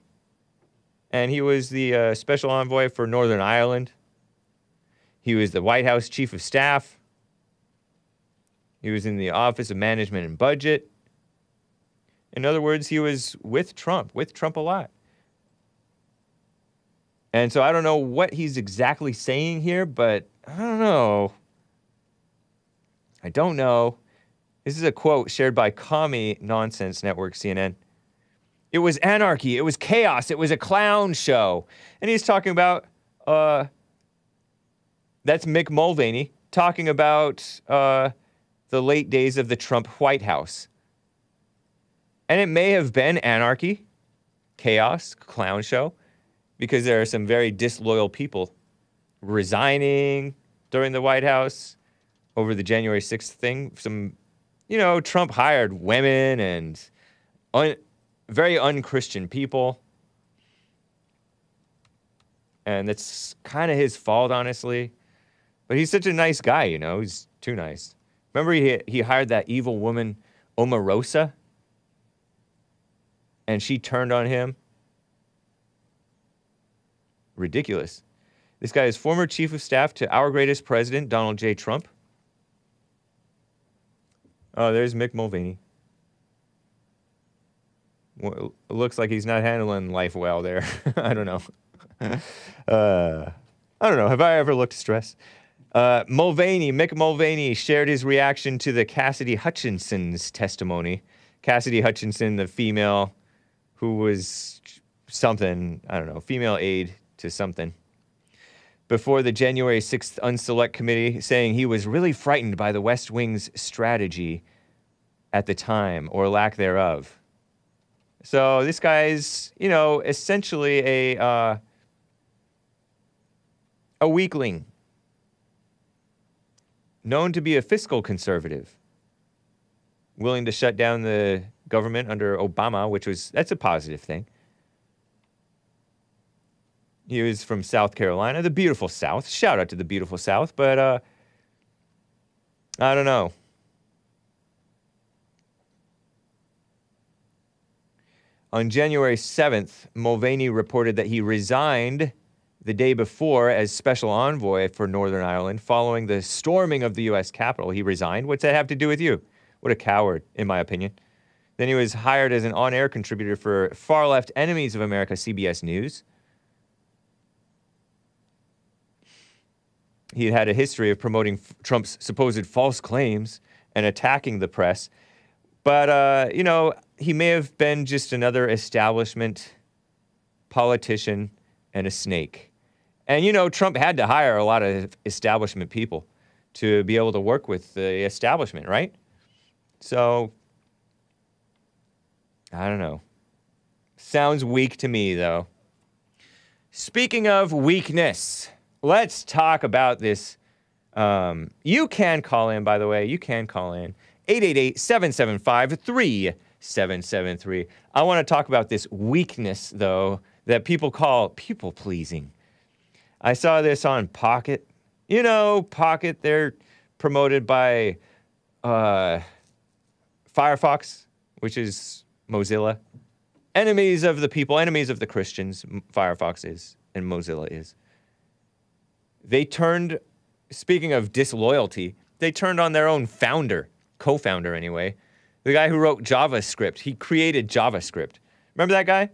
And he was the special envoy for Northern Ireland. He was the White House Chief of Staff. He was in the Office of Management and Budget. In other words, he was with Trump a lot. And so I don't know what he's exactly saying here, but I don't know. This is a quote shared by commie nonsense network CNN. It was anarchy. It was chaos. It was a clown show. And he's talking about, that's Mick Mulvaney talking about, the late days of the Trump White House. And it may have been anarchy, chaos, clown show, because there are some very disloyal people resigning during the White House over the January 6th thing. Some, you know, Trump hired women and very un-Christian people. And that's kind of his fault, honestly. But he's such a nice guy, you know, he's too nice. Remember he hired that evil woman, Omarosa? and she turned on him. Ridiculous. This guy is former chief of staff to our greatest president, Donald J. Trump. Oh, there's Mick Mulvaney. Well, it looks like he's not handling life well there. I don't know. I don't know. Have I ever looked stressed? Mick Mulvaney shared his reaction to the Cassidy Hutchinson's testimony. Cassidy Hutchinson, the female who was something, I don't know, female aide to something, before the January 6th Unselect Committee, saying he was really frightened by the West Wing's strategy at the time, or lack thereof. So this guy's, you know, essentially a weakling, known to be a fiscal conservative, willing to shut down the government under Obama, which was, that's a positive thing. He was from South Carolina, the beautiful South. Shout out to the beautiful South, but, I don't know. On January 7th, Mulvaney reported that he resigned the day before as special envoy for Northern Ireland following the storming of the U.S. Capitol. He resigned. What's that have to do with you? What a coward, in my opinion. Then he was hired as an on-air contributor for far-left Enemies of America, CBS News. He had had a history of promoting Trump's supposed false claims and attacking the press. But, you know, he may have been just another establishment politician and a snake. And, you know, Trump had to hire a lot of establishment people to be able to work with the establishment, right? So, I don't know. Sounds weak to me, though. Speaking of weakness, let's talk about this. You can call in, by the way. You can call in. 888-775-3773. I want to talk about this weakness, though, that people call people-pleasing. I saw this on Pocket. You know, Pocket, they're promoted by Firefox, which is Mozilla. Enemies of the people, enemies of the Christians, Firefox is, and Mozilla is. They turned, speaking of disloyalty, they turned on their own founder, co-founder anyway, the guy who wrote JavaScript. He created JavaScript. Remember that guy?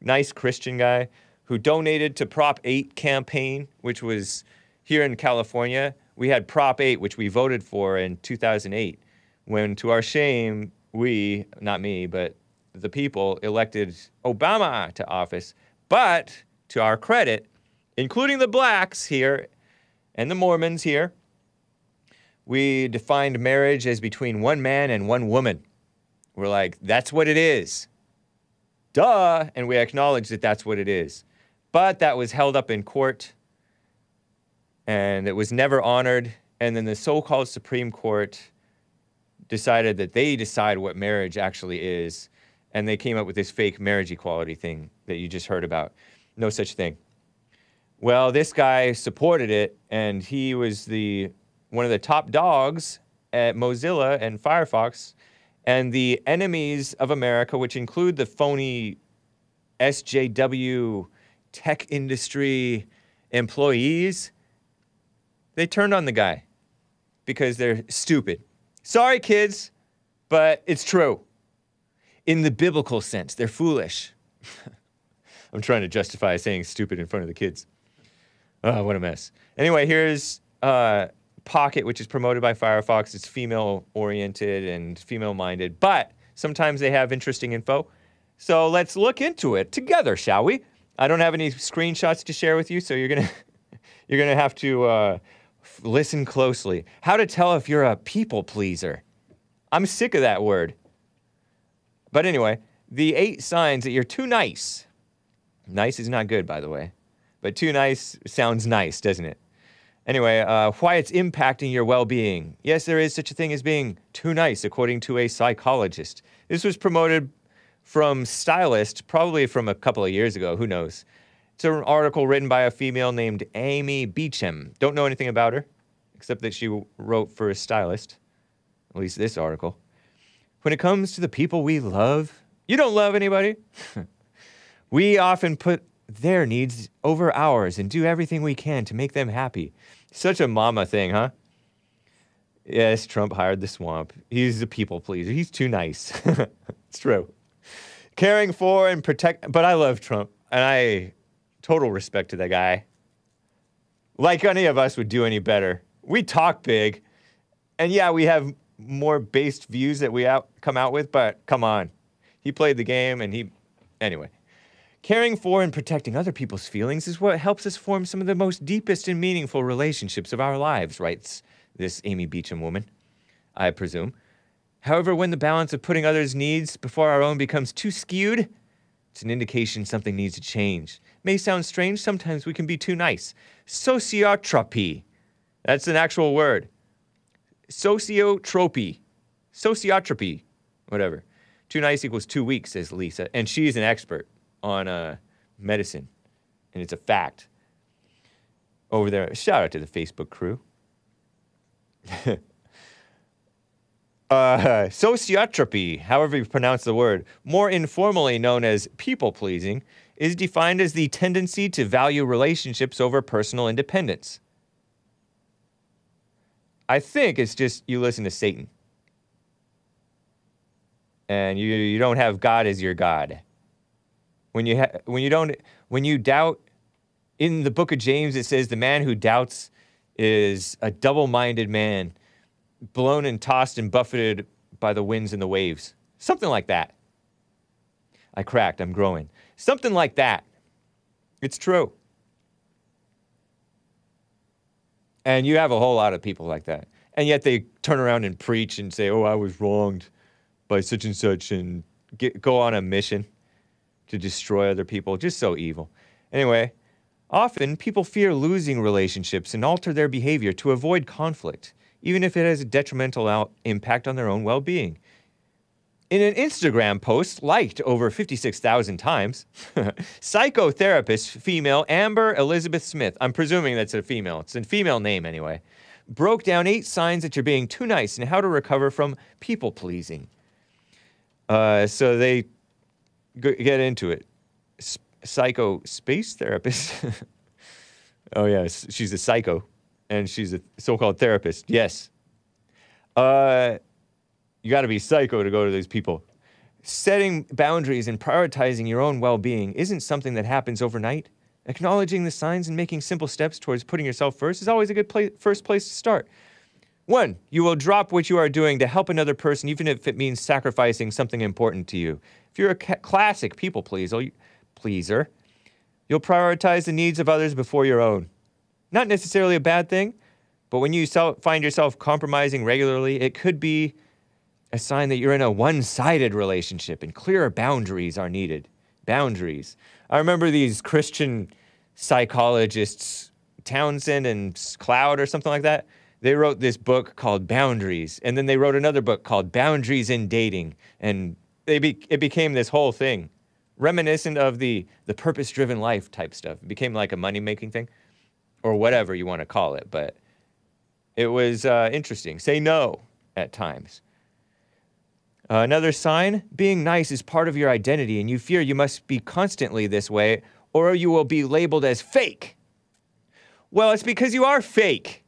Nice Christian guy who donated to Prop 8 campaign, which was here in California. We had Prop 8, which we voted for in 2008, when to our shame, we, not me, but the people elected Obama to office. But to our credit, including the blacks here and the Mormons here, we defined marriage as between one man and one woman. We're like, that's what it is. Duh! And we acknowledge that that's what it is. But that was held up in court, and it was never honored, and then the so-called Supreme Court decided that they decide what marriage actually is, and they came up with this fake marriage equality thing that you just heard about. No such thing. Well, this guy supported it, and he was one of the top dogs at Mozilla and Firefox, and the Enemies of America, which include the phony SJW tech industry employees, they turned on the guy because they're stupid. Sorry, kids, but it's true. In the biblical sense, they're foolish. I'm trying to justify saying stupid in front of the kids. Oh, what a mess. Anyway, here's Pocket, which is promoted by Firefox. It's female-oriented and female-minded, but sometimes they have interesting info. So let's look into it together, shall we? I don't have any screenshots to share with you, so you're gonna you're gonna have to listen closely. How to tell if you're a people pleaser. I'm sick of that word. But anyway, the 8 signs that you're too nice. Nice is not good, by the way. But too nice sounds nice, doesn't it? Anyway, why it's impacting your well-being. Yes, there is such a thing as being too nice, according to a psychologist. This was promoted from Stylist, probably from a couple of years ago, who knows. It's an article written by a female named Amy Beecham. Don't know anything about her, except that she wrote for a Stylist, at least this article. When it comes to the people we love, You don't love anybody. We often put their needs over ours and do everything we can to make them happy. Such a mama thing, huh? Yes, Trump hired the swamp. He's a people pleaser. He's too nice. It's true. Caring for and protect, but I love Trump, and I total respect to that guy. Like any of us would do any better. We talk big, and yeah, we have more based views that we come out with, but come on. He played the game, and he... Anyway. Caring for and protecting other people's feelings is what helps us form some of the most deepest and meaningful relationships of our lives, writes this Amy Beecham woman, I presume. However, when the balance of putting others' needs before our own becomes too skewed, it's an indication something needs to change. It may sound strange, sometimes we can be too nice. Sociotropy. That's an actual word. Sociotropy. Sociotropy. Whatever. Too nice equals too weak, says Lisa. And she's an expert on medicine. And it's a fact. Over there, shout out to the Facebook crew. Sociotropy, however you pronounce the word, more informally known as people-pleasing, is defined as the tendency to value relationships over personal independence. I think it's just you listen to Satan. And you don't have God as your God. When you doubt, in the book of James it says the man who doubts is a double-minded man, blown and tossed and buffeted by the winds and the waves. Something like that. I cracked, I'm growing. Something like that. It's true. And you have a whole lot of people like that. And yet they turn around and preach and say, oh, I was wronged by such and such, and go on a mission to destroy other people. Just so evil. Anyway, often people fear losing relationships and alter their behavior to avoid conflict, even if it has a detrimental impact on their own well-being. In an Instagram post liked over 56,000 times, psychotherapist female Amber Elizabeth Smith, I'm presuming that's a female, it's a female name anyway, broke down 8 signs that you're being too nice and how to recover from people-pleasing. So they get into it. Psycho-space therapist. Oh yes, she's a psycho. And she's a so-called therapist. Yes. You gotta be psycho to go to these people. Setting boundaries and prioritizing your own well-being isn't something that happens overnight. Acknowledging the signs and making simple steps towards putting yourself first is always a good first place to start. 1. You will drop what you are doing to help another person, even if it means sacrificing something important to you. If you're a classic people-pleaser, you'll prioritize the needs of others before your own. Not necessarily a bad thing, but when you find yourself compromising regularly, it could be a sign that you're in a one-sided relationship and clearer boundaries are needed. Boundaries. I remember these Christian psychologists, Townsend and Cloud or something like that, they wrote this book called Boundaries, and then they wrote another book called Boundaries in Dating, and it became this whole thing, reminiscent of the purpose-driven life type stuff. It became like a money-making thing. Or whatever you want to call it, but it was interesting. Say no at times. Another sign, being nice is part of your identity, and you fear you must be constantly this way, or you will be labeled as fake. Well, it's because you are fake.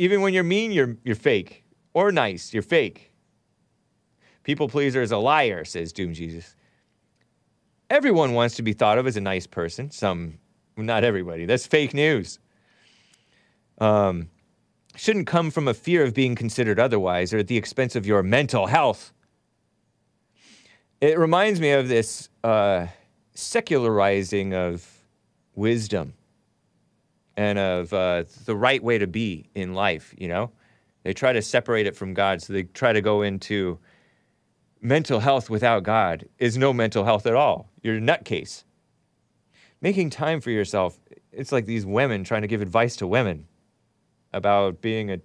Even when you're mean, you're fake. Or nice, you're fake. People pleaser is a liar, says Doom Jesus. Everyone wants to be thought of as a nice person, Not everybody. That's fake news. Shouldn't come from a fear of being considered otherwise or at the expense of your mental health. It reminds me of this secularizing of wisdom and of the right way to be in life, you know? They try to separate it from God, so they try to go into mental health without God is no mental health at all. You're a nutcase. Making time for yourself, it's like these women trying to give advice to women about being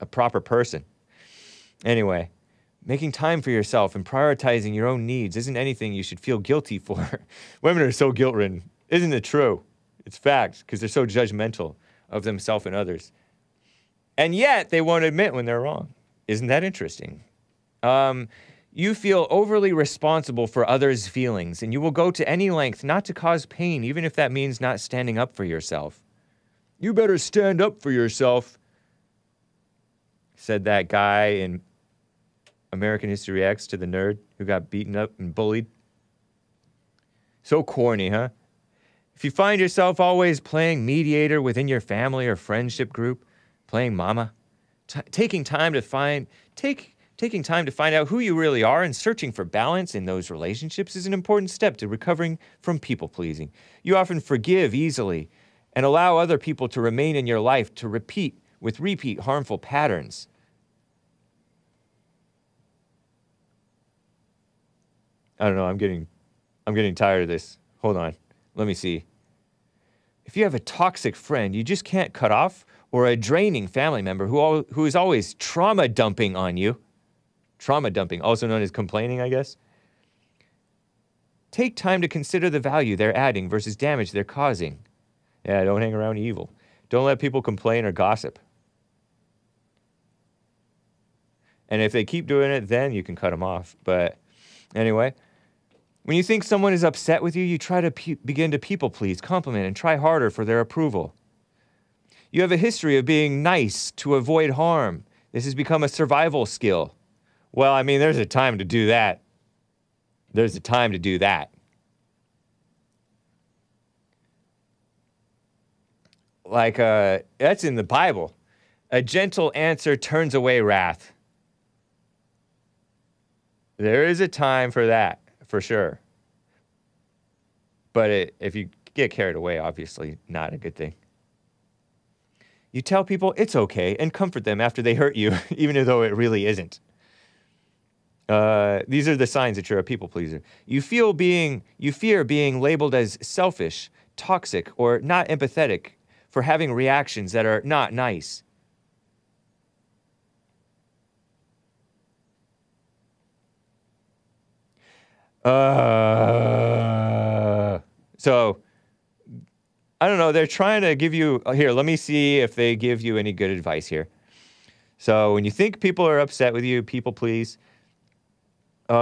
a proper person. Anyway, making time for yourself and prioritizing your own needs isn't anything you should feel guilty for. Women are so guilt-ridden. Isn't it true? It's fact, because they're so judgmental of themselves and others. And yet, they won't admit when they're wrong. Isn't that interesting? You feel overly responsible for others' feelings, and you will go to any length not to cause pain, even if that means not standing up for yourself. You better stand up for yourself, said that guy in American History X to the nerd who got beaten up and bullied. So corny, huh? If you find yourself always playing mediator within your family or friendship group, playing mama, taking time to find out who you really are and searching for balance in those relationships is an important step to recovering from people-pleasing. You often forgive easily and allow other people to remain in your life to repeat harmful patterns. I don't know, I'm getting tired of this. Hold on. Let me see. If you have a toxic friend you just can't cut off, or a draining family member who is always trauma dumping on you. Trauma dumping, also known as complaining, I guess. Take time to consider the value they're adding versus damage they're causing. Yeah, don't hang around evil. Don't let people complain or gossip. And if they keep doing it, then you can cut them off. But anyway, when you think someone is upset with you, you try to begin to people-please, compliment, and try harder for their approval. You have a history of being nice to avoid harm. This has become a survival skill. Well, I mean, there's a time to do that. There's a time to do that. Like, that's in the Bible. A gentle answer turns away wrath. There is a time for that, for sure. But if you get carried away, obviously not a good thing. You tell people it's okay and comfort them after they hurt you, even though it really isn't. These are the signs that you're a people-pleaser. You fear being labeled as selfish, toxic, or not empathetic for having reactions that are not nice. So, I don't know, they're trying to give you, here, let me see if they give you any good advice here. So, when you think people are upset with you, people please. They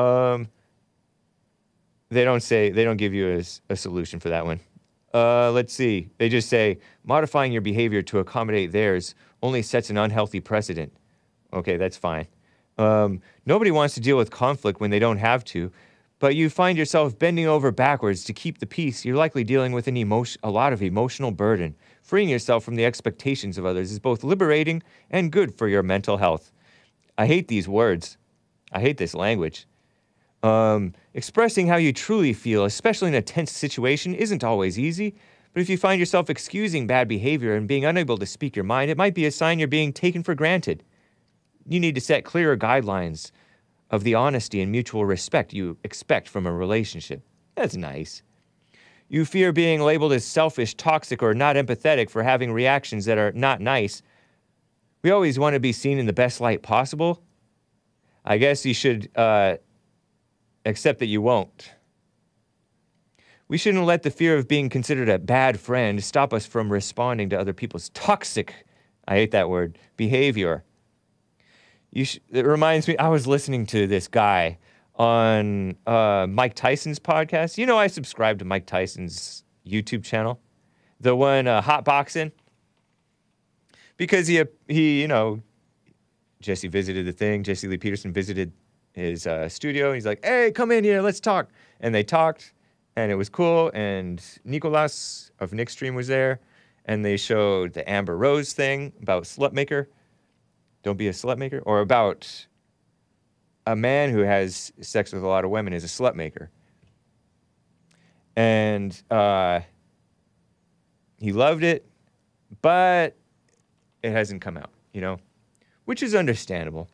don't give you a solution for that one. Let's see. They just say, modifying your behavior to accommodate theirs only sets an unhealthy precedent. Okay, that's fine. Nobody wants to deal with conflict when they don't have to, but you find yourself bending over backwards to keep the peace. You're likely dealing with a lot of emotional burden. Freeing yourself from the expectations of others is both liberating and good for your mental health. I hate these words. I hate this language. Expressing how you truly feel, especially in a tense situation, isn't always easy, but if you find yourself excusing bad behavior and being unable to speak your mind, it might be a sign you're being taken for granted. You need to set clearer guidelines of the honesty and mutual respect you expect from a relationship. That's nice. You fear being labeled as selfish, toxic, or not empathetic for having reactions that are not nice. We always want to be seen in the best light possible. I guess you should, except that you won't. We shouldn't let the fear of being considered a bad friend stop us from responding to other people's toxic, I hate that word, behavior. It reminds me, I was listening to this guy on Mike Tyson's podcast. You know, I subscribe to Mike Tyson's YouTube channel, the one Hotboxing, because he you know, Jesse visited the thing, Jesse Lee Peterson visited his studio, and he's like, hey, come in here, let's talk. And they talked, and it was cool, and Nicolas of Nickstream was there, and they showed the Amber Rose thing about Slutmaker. Don't be a Slutmaker. Or about a man who has sex with a lot of women is a Slutmaker. And he loved it, but it hasn't come out, you know? Which is understandable.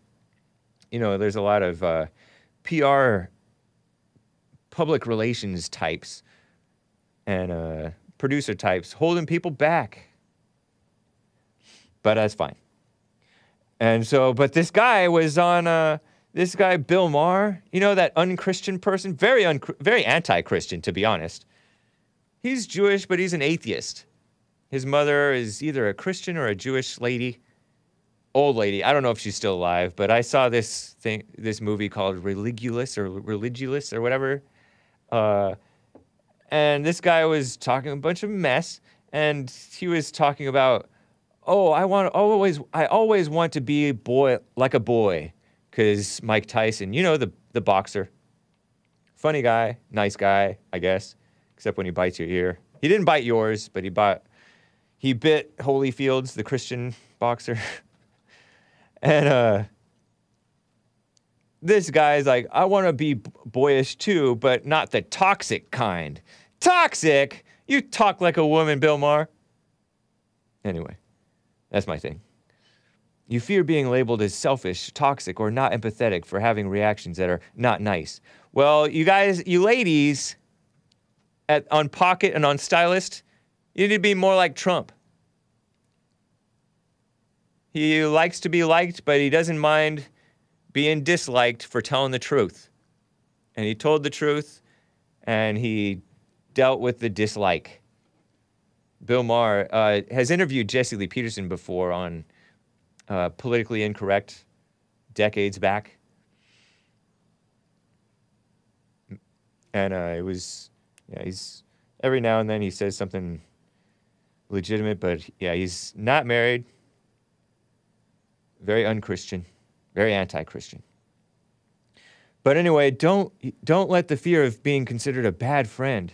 You know, there's a lot of PR, public relations types, and producer types holding people back. But that's fine. And so, but this guy was on, this guy Bill Maher, you know, that unchristian person, very anti-Christian, to be honest. He's Jewish, but he's an atheist. His mother is either a Christian or a Jewish lady. old lady. I don't know if she's still alive, but I saw this thing, this movie called Religulous or whatever. And this guy was talking a bunch of mess, and he was talking about, oh, I always want to be like a boy, because Mike Tyson, you know, the boxer, funny guy, nice guy, I guess, except when he bites your ear. He didn't bite yours, but he bit Holyfield's, the Christian boxer. And this guy's like, I want to be boyish too, but not the toxic kind. Toxic? You talk like a woman, Bill Maher. Anyway, that's my thing. You fear being labeled as selfish, toxic, or not empathetic for having reactions that are not nice. Well, you guys, you ladies, on Pocket and on Stylist, you need to be more like Trump. He likes to be liked, but he doesn't mind being disliked for telling the truth. And he told the truth, and he dealt with the dislike. Bill Maher has interviewed Jesse Lee Peterson before on Politically Incorrect decades back. And it was, yeah, he's, every now and then he says something legitimate, but yeah, he's not married. Very un-Christian, very anti-Christian. But anyway, don't let the fear of being considered a bad friend.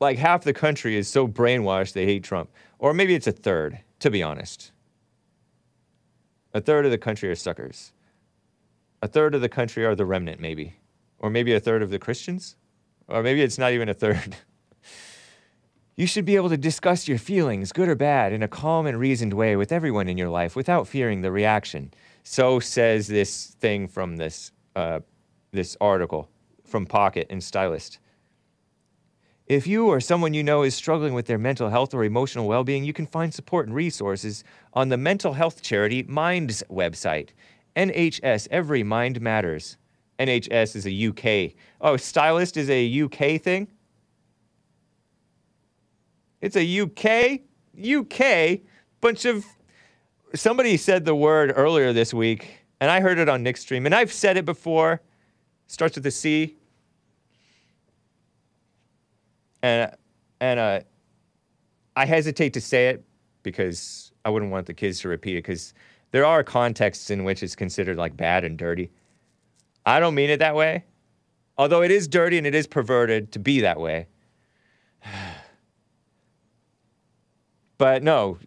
Like half the country is so brainwashed they hate Trump. Or maybe it's a third, to be honest. A third of the country are suckers. A third of the country are the remnant, maybe. Or maybe a third of the Christians? Or maybe it's not even a third. You should be able to discuss your feelings, good or bad, in a calm and reasoned way with everyone in your life without fearing the reaction. So says this thing from this, this article from Pocket and Stylist. If you or someone you know is struggling with their mental health or emotional well-being, you can find support and resources on the mental health charity Mind's website. NHS, every mind matters. NHS is a UK. Oh, Stylist is a UK thing? It's a UK, bunch of... Somebody said the word earlier this week, and I heard it on Nick's stream, and I've said it before. Starts with a C. And I hesitate to say it because I wouldn't want the kids to repeat it, because there are contexts in which it's considered like bad and dirty. I don't mean it that way, although it is dirty and it is perverted to be that way. But no,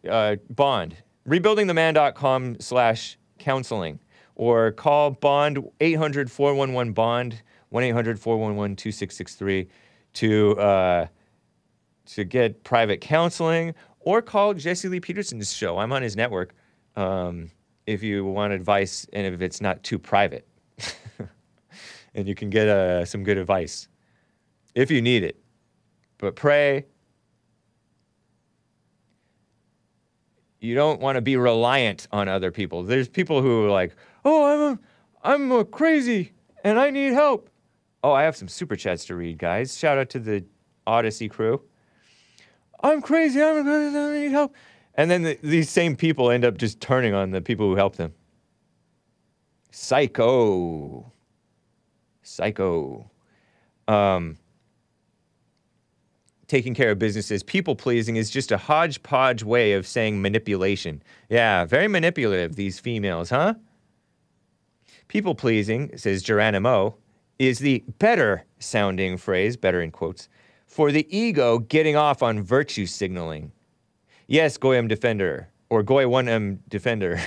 Bond. rebuildingtheman.com/counseling or call Bond 800-411-BOND, 1-800-411-2663. To get private counseling, or call Jesse Lee Peterson's show. I'm on his network. If you want advice, and if it's not too private, and you can get some good advice if you need it. But pray. You don't want to be reliant on other people. There's people who are like, oh, I'm crazy, and I need help. Oh, I have some super chats to read, guys. Shout out to the Odyssey crew. I'm crazy. I'm crazy. I need help. And then these same people end up just turning on the people who help them. Psycho. Taking care of businesses. People-pleasing is just a hodgepodge way of saying manipulation. Yeah, very manipulative, these females, huh? People-pleasing, says Geronimo, is the better-sounding phrase, better in quotes, for the ego getting off on virtue signaling. Yes, Goyam Defender, or Goy 1M Defender.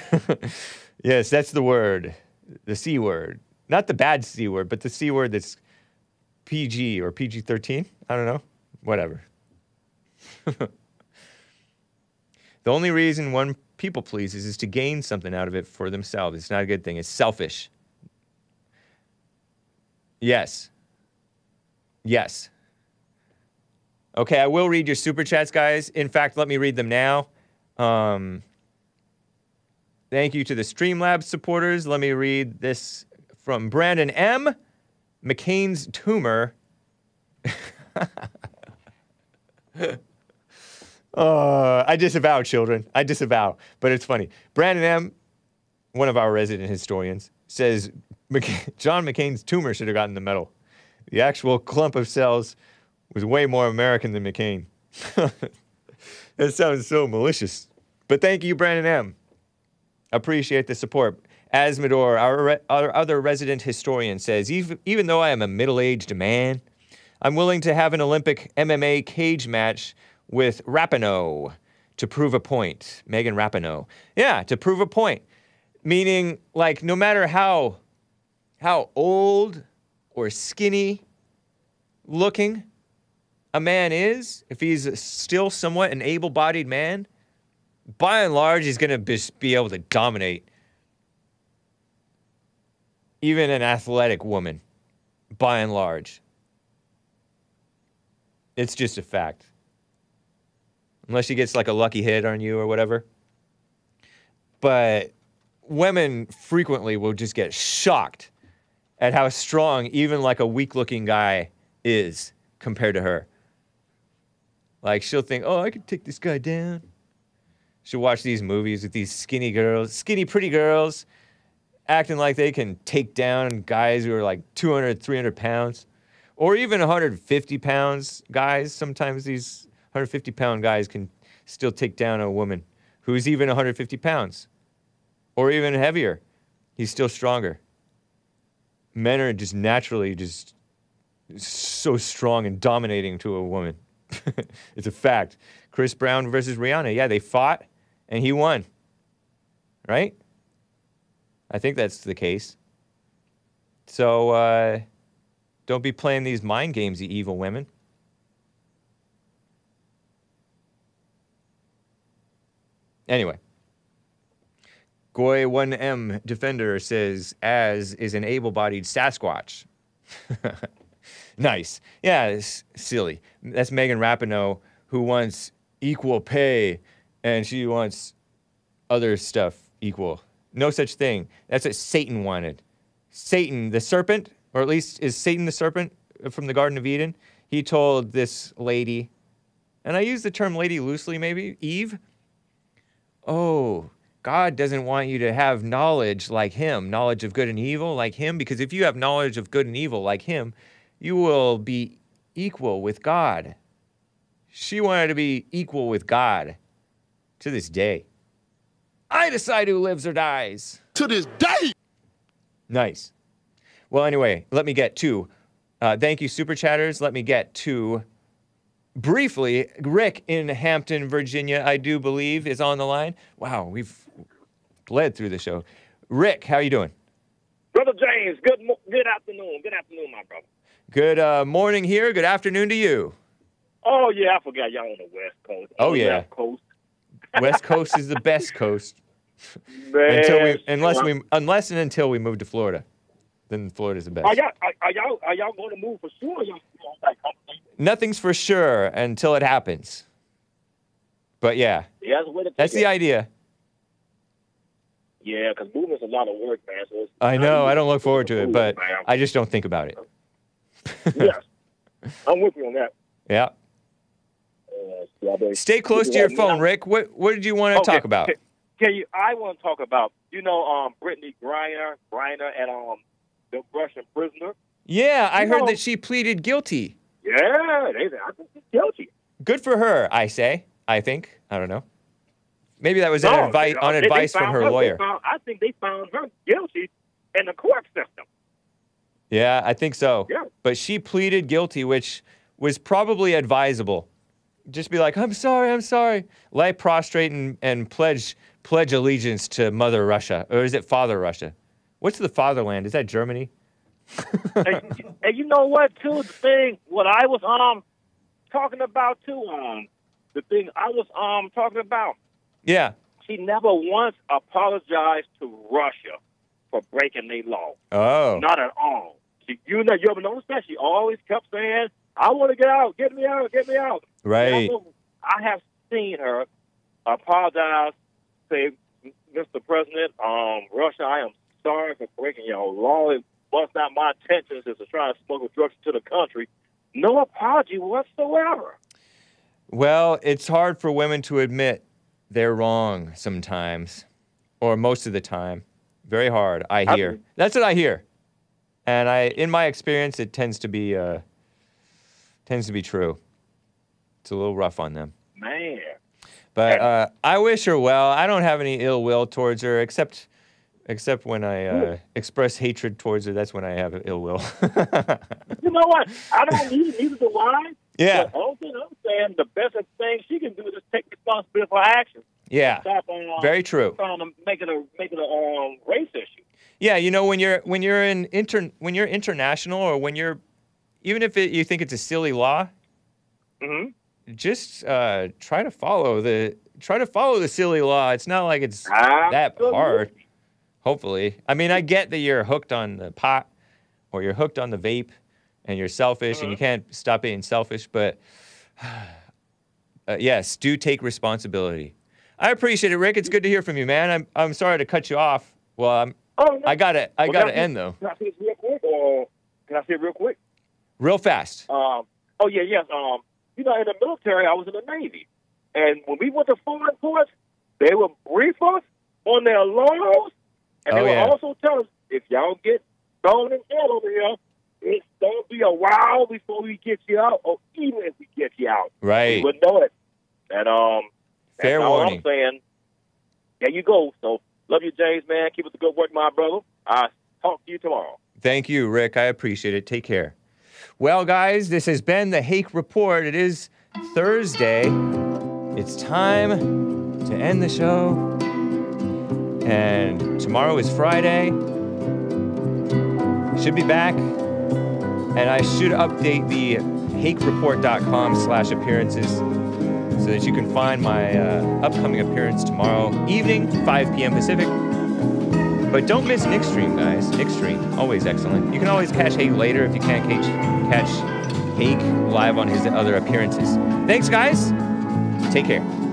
Yes, that's the word, the C word. Not the bad C word, but the C word that's PG or PG-13. I don't know. Whatever. The only reason one people pleases is to gain something out of it for themselves. It's not a good thing. It's selfish. Yes. Okay, I will read your super chats, guys. In fact, let me read them now. Thank you to the Streamlabs supporters. Let me read this from Brandon M. McCain's tumor. I disavow, children. I disavow. But it's funny. Brandon M., one of our resident historians, says John McCain's tumor should have gotten the medal. The actual clump of cells was way more American than McCain. That sounds so malicious. But thank you, Brandon M. Appreciate the support. Asmodor, our other resident historian, says, even though I am a middle-aged man, I'm willing to have an Olympic MMA cage match with Rapinoe to prove a point. Megan Rapinoe. Yeah, to prove a point. Meaning, like, no matter how old or skinny looking a man is, if he's still somewhat an able-bodied man, by and large, he's going to be able to dominate even an athletic woman, by and large. It's just a fact. Unless she gets, like, a lucky hit on you or whatever. But women frequently will just get shocked at how strong even, like, a weak-looking guy is compared to her. Like, she'll think, oh, I could take this guy down. She'll watch these movies with these skinny girls, skinny pretty girls, acting like they can take down guys who are, like, 200, 300 pounds. Or even 150 pounds guys. Sometimes these 150-pound guys can still take down a woman who's even 150 pounds. Or even heavier. He's still stronger. Men are just naturally just so strong and dominating to a woman. It's a fact. Chris Brown versus Rihanna. Yeah, they fought, and he won. Right? I think that's the case. So, don't be playing these mind games, you evil women. Anyway. Goy1M Defender says, as is an able-bodied Sasquatch. Nice. Yeah, it's silly. That's Megan Rapinoe, who wants equal pay, and she wants other stuff equal. No such thing. That's what Satan wanted. Satan, the serpent, or at least is Satan the serpent from the Garden of Eden? He told this lady, and I use the term lady loosely maybe, Eve, oh, God doesn't want you to have knowledge like him, knowledge of good and evil like him, because if you have knowledge of good and evil like him, you will be equal with God. She wanted to be equal with God to this day. I decide who lives or dies. To this day! Nice. Well, anyway, let me get to, thank you, Super Chatters. Let me get to, briefly, Rick in Hampton, Virginia, I do believe, is on the line. Wow, we've bled through the show. Rick, how are you doing? Brother James, good afternoon. Good afternoon, my brother. Good morning here. Good afternoon to you. Oh, yeah, I forgot y'all on the West Coast. Oh, yeah. West Coast. West Coast is the best coast. Unless and until we move to Florida. Then Florida's the best. Are y'all going to move for sure? Nothing's for sure until it happens. But yeah that's the idea. Yeah, because movement's a lot of work, man. So it's, I know. I don't look forward to it, but man, I just don't think about it. Yeah, I'm with you on that. Yeah. Stay close to your phone, Rick. What did you want to talk about? I want to talk about, Brittany Griner and the Russian prisoner. Yeah, I heard that she pleaded guilty. Yeah, I think she's guilty. Good for her, I think. I don't know. Maybe that was advice from her lawyer. I think they found her guilty in the court system. Yeah, I think so. Yeah. But she pleaded guilty, which was probably advisable. Just be like, I'm sorry. Lie prostrate and pledge allegiance to Mother Russia. Or is it Father Russia? What's the fatherland? Is that Germany? And you know what, too? The thing, what I was talking about, too, the thing I was talking about. Yeah. She never once apologized to Russia for breaking their law. Oh. Not at all. She, you ever notice that? She always kept saying, I want to get out. Get me out. Get me out. Right. I have seen her apologize, say, Mr. President, Russia, I am sorry for breaking your law. It was not my intentions is to try to smuggle drugs to the country. No apology whatsoever. Well, it's hard for women to admit they're wrong sometimes, or most of the time. Very hard, I hear. That's what I hear. And in my experience, it tends to be true. It's a little rough on them. Man. But I wish her well. I don't have any ill will towards her, except when I express hatred towards her. That's when I have ill will. You know what? I don't neither do I. Yeah. But also, I'm saying the best thing she can do is just take responsibility for her actions. Yeah. Stop on, very true. Stop on making a race issue. Yeah, you know, when you're international, or when you're, even if you think it's a silly law, just try to follow the silly law. It's not like it's that hard. Hopefully, I mean, I get that you're hooked on the pot, or you're hooked on the vape, and you're selfish, and you can't stop being selfish. But yes, do take responsibility. I appreciate it, Rick. It's good to hear from you, man. I'm sorry to cut you off. Well, I gotta end though. Can I say it real quick? Real fast. You know, in the military, I was in the Navy, and when we went to foreign ports, they would brief us on their laws, and they would also tell us, if y'all get thrown in jail over here, it's gonna be a while before we get you out, or even if we get you out, right? We would know it. And fair warning. All I'm saying. There you go. So. Love you, James, man. Keep up the good work, my brother. I'll talk to you tomorrow. Thank you, Rick. I appreciate it. Take care. Well, guys, this has been the Hake Report. It is Thursday. It's time to end the show. And tomorrow is Friday. Should be back. And I should update the HakeReport.com/appearances. So that you can find my upcoming appearance tomorrow evening, 5 p.m. Pacific. But don't miss Nick's stream, guys. Nick's stream, always excellent. You can always catch Hake later if you can't catch Hake live on his other appearances. Thanks, guys. Take care.